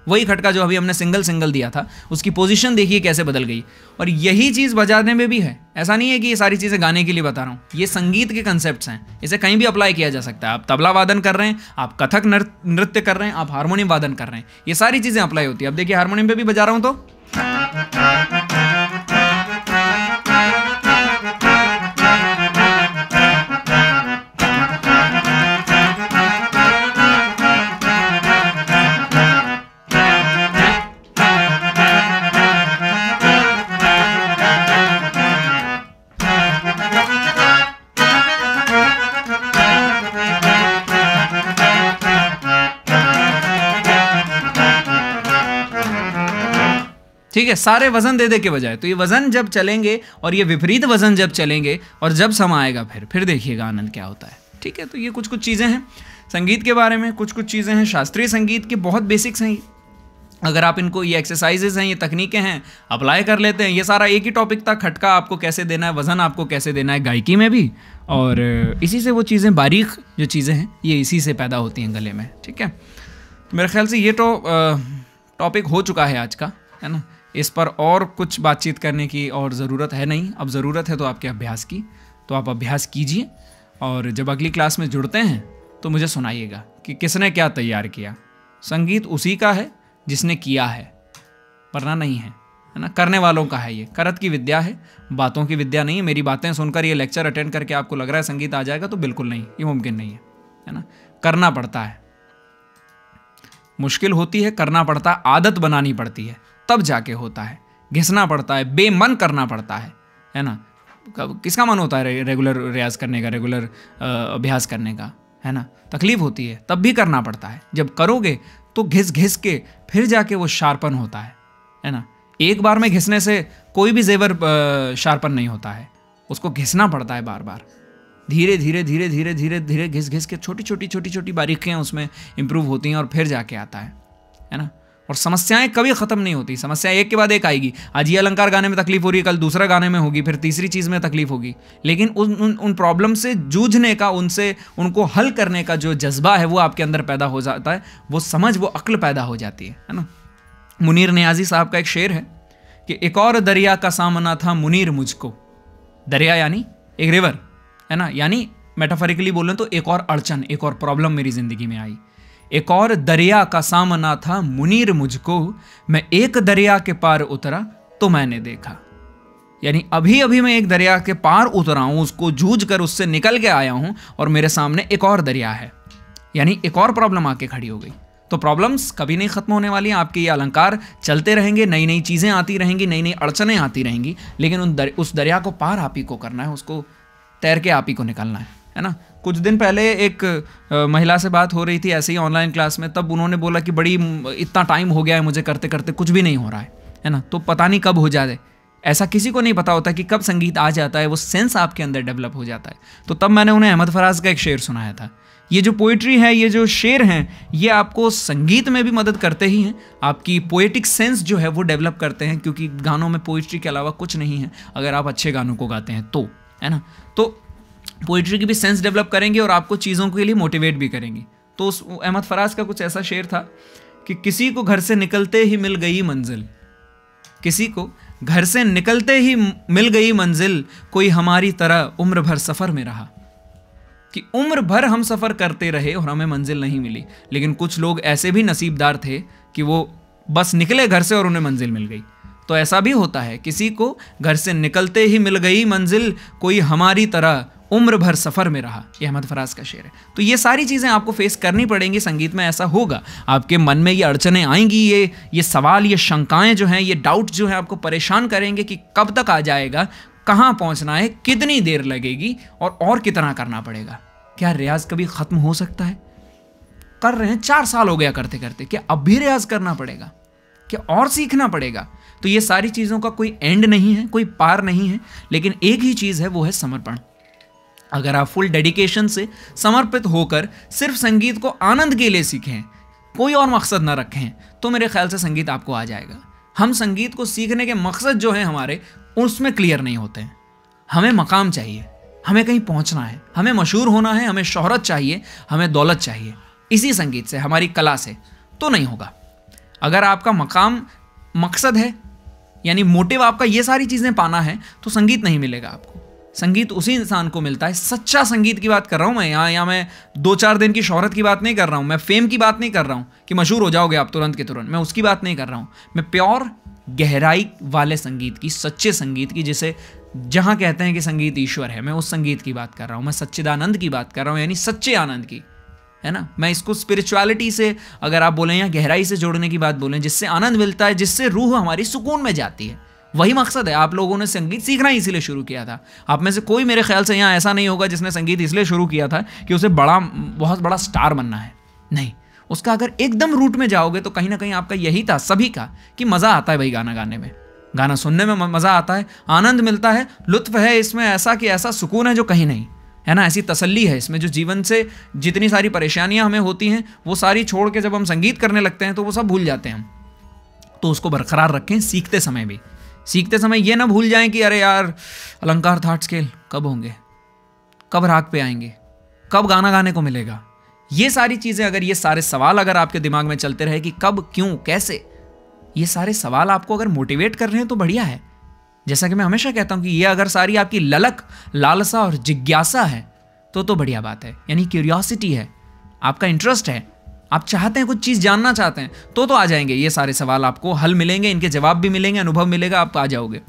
वही खटका जो अभी हमने सिंगल सिंगल दिया था, उसकी पोजीशन देखिए कैसे बदल गई। और यही चीज़ बजाने में भी है, ऐसा नहीं है कि ये सारी चीज़ें गाने के लिए बता रहा हूँ। ये संगीत के कंसेप्ट्स हैं, इसे कहीं भी अप्लाई किया जा सकता है। आप तबला वादन कर रहे हैं, आप कथक नृत्य कर रहे हैं, आप हारमोनियम वादन कर रहे हैं, ये सारी चीज़ें अप्लाई होती है। अब देखिए हारमोनियम पर भी बजा रहा हूँ तो ठीक है, सारे वजन दे दे के बजाय। तो ये वजन जब चलेंगे और ये विपरीत वजन जब चलेंगे और जब समा आएगा फिर फिर देखिएगा आनंद क्या होता है, ठीक है। तो ये कुछ कुछ चीज़ें हैं संगीत के बारे में, कुछ कुछ चीज़ें हैं शास्त्रीय संगीत के, बहुत बेसिक्स हैं। अगर आप इनको, ये एक्सरसाइजेज हैं, ये तकनीकें हैं, अप्लाई कर लेते हैं। ये सारा एक ही टॉपिक था, खटका आपको कैसे देना है, वज़न आपको कैसे देना है गायकी में भी। और इसी से वो चीज़ें, बारीक जो चीज़ें हैं, ये इसी से पैदा होती हैं गले में, ठीक है। तो मेरे ख्याल से ये तो टॉपिक हो चुका है आज का, है ना। इस पर और कुछ बातचीत करने की और ज़रूरत है नहीं। अब ज़रूरत है तो आपके अभ्यास की, तो आप अभ्यास कीजिए और जब अगली क्लास में जुड़ते हैं तो मुझे सुनाइएगा कि किसने क्या तैयार किया। संगीत उसी का है जिसने किया है, वरना नहीं है, है ना। करने वालों का है, ये करत की विद्या है, बातों की विद्या नहीं है। मेरी बातें सुनकर ये लेक्चर अटेंड करके आपको लग रहा है संगीत आ जाएगा, तो बिल्कुल नहीं, ये मुमकिन नहीं है, है ना। करना पड़ता है, मुश्किल होती है, करना पड़ता है, आदत बनानी पड़ती है, तब जाके होता है। घिसना पड़ता है, बेमन करना पड़ता है, है ना। किसका मन होता है रेगुलर रियाज करने का, रेगुलर अभ्यास करने का, है ना। तकलीफ होती है तब भी करना पड़ता है। जब करोगे तो घिस घिस के फिर जाके वो शार्पन होता है, है ना। एक बार में घिसने से कोई भी जेवर शार्पन नहीं होता है, उसको घिसना पड़ता है बार बार, धीरे धीरे धीरे धीरे धीरे धीरे घिस घिस के छोटी छोटी छोटी छोटी बारीकियाँ उसमें इम्प्रूव होती हैं और फिर जाके आता है, है ना। और समस्याएं कभी ख़त्म नहीं होती, समस्याएं एक के बाद एक आएगी। आज ये अलंकार गाने में तकलीफ हो रही है, कल दूसरा गाने में होगी, फिर तीसरी चीज़ में तकलीफ होगी। लेकिन उन उन, उन प्रॉब्लम से जूझने का, उनसे उनको हल करने का जो जज्बा है वो आपके अंदर पैदा हो जाता है, वो समझ, वो अक्ल पैदा हो जाती है, है ना। मुनीर नियाज़ी साहब का एक शेर है कि एक और दरिया का सामना था मुनीर मुझको। दरिया यानी एक रिवर, है ना, यानी मेटाफरिकली बोलें तो एक और अड़चन, एक और प्रॉब्लम मेरी ज़िंदगी में आई। एक और दरिया का सामना था मुनीर मुझको, मैं एक दरिया के पार उतरा तो मैंने देखा। यानी अभी अभी मैं एक दरिया के पार उतरा हूँ, उसको जूझ कर उससे निकल के आया हूँ और मेरे सामने एक और दरिया है, यानी एक और प्रॉब्लम आके खड़ी हो गई। तो तो प्रॉब्लम्स कभी नहीं खत्म होने वाली हैं, आपके ये अलंकार चलते रहेंगे, नई नई चीज़ें आती रहेंगी, नई नई अड़चने आती रहेंगी, लेकिन उन दर, उस दरिया को पार आप ही को करना है, उसको तैर के आप ही को निकलना है, है ना। कुछ दिन पहले एक आ, महिला से बात हो रही थी ऐसे ही ऑनलाइन क्लास में, तब उन्होंने बोला कि बड़ी इतना टाइम हो गया है मुझे करते करते, कुछ भी नहीं हो रहा है, है ना। तो पता नहीं कब हो जाए, ऐसा किसी को नहीं पता होता कि कब संगीत आ जाता है, वो सेंस आपके अंदर डेवलप हो जाता है। तो तब मैंने उन्हें अहमद फराज का एक शेर सुनाया था। ये जो पोइट्री है, ये जो शेर हैं, ये आपको संगीत में भी मदद करते ही हैं, आपकी पोएटिक सेंस जो है वो डेवलप करते हैं, क्योंकि गानों में पोइट्री के अलावा कुछ नहीं है अगर आप अच्छे गानों को गाते हैं तो, है ना। तो पोइट्री की भी सेंस डेवलप करेंगे और आपको चीज़ों के लिए मोटिवेट भी करेंगे। तो उस अहमद फराज का कुछ ऐसा शेर था कि किसी को घर से निकलते ही मिल गई मंजिल, किसी को घर से निकलते ही मिल गई मंजिल, कोई हमारी तरह उम्र भर सफ़र में रहा। कि उम्र भर हम सफ़र करते रहे और हमें मंजिल नहीं मिली, लेकिन कुछ लोग ऐसे भी नसीबदार थे कि वो बस निकले घर से और उन्हें मंजिल मिल गई। तो ऐसा भी होता है, किसी को घर से निकलते ही मिल गई मंजिल, कोई हमारी तरह उम्र भर सफ़र में रहा। यह अहमद फराज का शेर है। तो ये सारी चीज़ें आपको फेस करनी पड़ेंगी संगीत में, ऐसा होगा। आपके मन में ये अड़चनें आएंगी, ये ये सवाल, ये शंकाएं जो हैं, ये डाउट जो हैं आपको परेशान करेंगे कि कब तक आ जाएगा, कहाँ पहुँचना है, कितनी देर लगेगी और और कितना करना पड़ेगा। क्या रियाज़ कभी ख़त्म हो सकता है? कर रहे हैं, चार साल हो गया करते करते, क्या अब भी रियाज़ करना पड़ेगा, क्या और सीखना पड़ेगा? तो ये सारी चीज़ों का कोई एंड नहीं है, कोई पार नहीं है, लेकिन एक ही चीज़ है, वो है समर्पण। अगर आप फुल डेडिकेशन से समर्पित होकर सिर्फ संगीत को आनंद के लिए सीखें, कोई और मकसद ना रखें, तो मेरे ख्याल से संगीत आपको आ जाएगा। हम संगीत को सीखने के मकसद जो हैं हमारे, उसमें क्लियर नहीं होते हैं। हमें मकाम चाहिए, हमें कहीं पहुंचना है, हमें मशहूर होना है, हमें शोहरत चाहिए, हमें दौलत चाहिए, इसी संगीत से, हमारी कला से तो नहीं होगा। अगर आपका मकाम मकसद है, यानी मोटिव आपका ये सारी चीज़ें पाना है, तो संगीत नहीं मिलेगा आपको। संगीत उसी इंसान को मिलता है, सच्चा संगीत की बात कर रहा हूँ मैं यहाँ, या मैं दो चार दिन की शोहरत की बात नहीं कर रहा हूँ, मैं फेम की बात नहीं कर रहा हूँ कि मशहूर हो जाओगे आप तुरंत के तुरंत, मैं उसकी बात नहीं कर रहा हूँ। मैं प्योर गहराई वाले संगीत की, सच्चे संगीत की, जिसे जहाँ कहते हैं कि संगीत ईश्वर है, मैं उस संगीत की बात कर रहा हूँ। मैं सच्चिदानंद की बात कर रहा हूँ, यानी सच्चे आनंद की, है ना। मैं इसको स्पिरिचुअलिटी से अगर आप बोलें या गहराई से जोड़ने की बात बोलें, जिससे आनंद मिलता है, जिससे रूह हमारी सुकून में जाती है, वही मकसद है। आप लोगों ने संगीत सीखना ही इसीलिए शुरू किया था। आप में से कोई मेरे ख्याल से यहाँ ऐसा नहीं होगा जिसने संगीत इसलिए शुरू किया था कि उसे बड़ा बहुत बड़ा स्टार बनना है, नहीं। उसका अगर एकदम रूट में जाओगे तो कहीं ना कहीं आपका यही था सभी का कि मज़ा आता है भाई गाना गाने में, गाना सुनने में मज़ा आता है, आनंद मिलता है, लुत्फ़ है इसमें, ऐसा कि ऐसा सुकून है जो कहीं नहीं, है ना। ऐसी तसल्ली है इसमें, जो जीवन से जितनी सारी परेशानियाँ हमें होती हैं वो सारी छोड़ के जब हम संगीत करने लगते हैं तो वो सब भूल जाते हैं हम। तो उसको बरकरार रखें सीखते समय भी, सीखते समय ये ना भूल जाएं कि अरे यार अलंकार थर्ड स्केल कब होंगे, कब राग पे आएंगे, कब गाना गाने को मिलेगा। ये सारी चीज़ें, अगर ये सारे सवाल अगर आपके दिमाग में चलते रहे कि कब, क्यों, कैसे, ये सारे सवाल आपको अगर मोटिवेट कर रहे हैं तो बढ़िया है। जैसा कि मैं हमेशा कहता हूँ कि ये अगर सारी आपकी ललक, लालसा और जिज्ञासा है तो तो बढ़िया बात है, यानी क्यूरियोसिटी है, आपका इंटरेस्ट है, आप चाहते हैं कुछ चीज़ जानना चाहते हैं, तो तो आ जाएंगे ये सारे सवाल, आपको हल मिलेंगे, इनके जवाब भी मिलेंगे, अनुभव मिलेगा, आप आ जाओगे।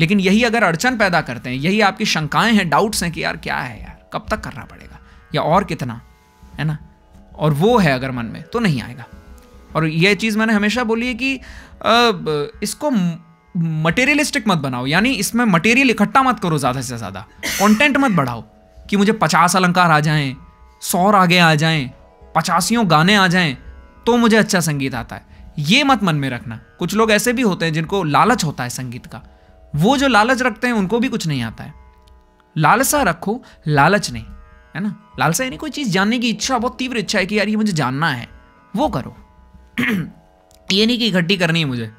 लेकिन यही अगर अड़चन पैदा करते हैं, यही आपकी शंकाएं हैं, डाउट्स हैं कि यार क्या है यार, कब तक करना पड़ेगा या और कितना, है ना, और वो है अगर मन में तो नहीं आएगा। और यह चीज़ मैंने हमेशा बोली है कि इसको मटेरियलिस्टिक मत बनाओ, यानी इसमें मटेरियल इकट्ठा मत करो ज़्यादा से ज़्यादा, कॉन्टेंट मत बढ़ाओ कि मुझे पचास अलंकार आ जाएँ, सौ रागे आ जाएँ, पचासियों गाने आ जाएं तो मुझे अच्छा संगीत आता है, ये मत मन में रखना। कुछ लोग ऐसे भी होते हैं जिनको लालच होता है संगीत का, वो जो लालच रखते हैं उनको भी कुछ नहीं आता है। लालसा रखो, लालच नहीं, है ना। लालसा यानी कोई चीज़ जानने की इच्छा, बहुत तीव्र इच्छा है कि यार ये मुझे जानना है, वो करो। ये नहीं कि इकट्ठी करनी है मुझे,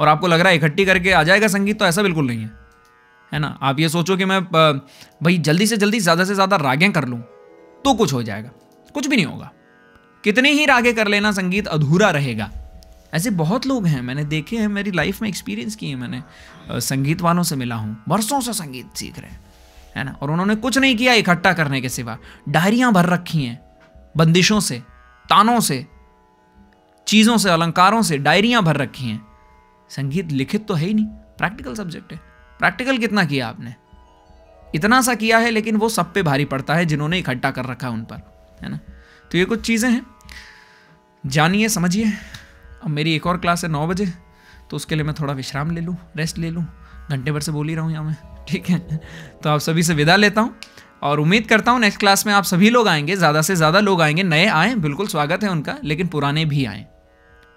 और आपको लग रहा है इकट्ठी करके आ जाएगा संगीत, तो ऐसा बिल्कुल नहीं है, है ना। आप ये सोचो कि मैं भाई जल्दी से जल्दी ज़्यादा से ज़्यादा रागें कर लूँ तो कुछ हो जाएगा, कुछ भी नहीं होगा। कितने ही रागे कर लेना, संगीत अधूरा रहेगा। ऐसे बहुत लोग हैं, मैंने देखे हैं, मेरी लाइफ में एक्सपीरियंस किए हैं, मैंने संगीत वालों से मिला हूँ, बरसों से संगीत सीख रहे हैं, है ना, और उन्होंने कुछ नहीं किया इकट्ठा करने के सिवा। डायरियाँ भर रखी हैं बंदिशों से, तानों से, चीज़ों से, अलंकारों से डायरियाँ भर रखी हैं। संगीत लिखित तो है ही नहीं, प्रैक्टिकल सब्जेक्ट है। प्रैक्टिकल कितना किया आपने? इतना सा किया है, लेकिन वो सब पे भारी पड़ता है जिन्होंने इकट्ठा कर रखा है उन पर, है ना। तो ये कुछ चीज़ें हैं। जानिए समझिए। अब मेरी एक और क्लास है नौ बजे, तो उसके लिए मैं थोड़ा विश्राम ले लूँ, रेस्ट ले लूँ, घंटे भर से बोल ही रहा हूँ यहाँ मैं, ठीक है। तो आप सभी से विदा लेता हूँ और उम्मीद करता हूँ नेक्स्ट क्लास में आप सभी लोग आएंगे, ज़्यादा से ज़्यादा लोग आएंगे। नए आएँ, बिल्कुल स्वागत है उनका, लेकिन पुराने भी आएँ।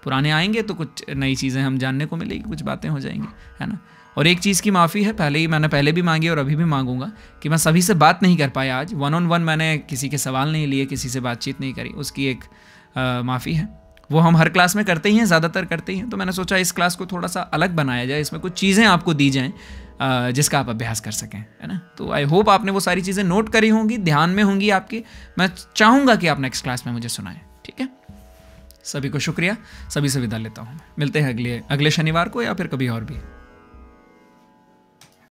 पुराने आएंगे तो कुछ नई चीज़ें हम जानने को मिलेगी, कुछ बातें हो जाएंगी, है ना। और एक चीज़ की माफ़ी है, पहले ही मैंने पहले भी मांगी और अभी भी मांगूंगा कि मैं सभी से बात नहीं कर पाया आज, वन ऑन वन मैंने किसी के सवाल नहीं लिए, किसी से बातचीत नहीं करी, उसकी एक माफ़ी है। वो हम हर क्लास में करते ही हैं, ज़्यादातर करते ही हैं, तो मैंने सोचा इस क्लास को थोड़ा सा अलग बनाया जाए, इसमें कुछ चीज़ें आपको दी जाएँ जिसका आप अभ्यास कर सकें, है ना। तो आई होप आपने वो सारी चीज़ें नोट करी होंगी, ध्यान में होंगी आपकी। मैं चाहूँगा कि आप नेक्स्ट क्लास में मुझे सुनाएं, ठीक है। सभी को शुक्रिया, सभी से विदा लेता हूँ, मिलते हैं अगले अगले शनिवार को या फिर कभी और भी।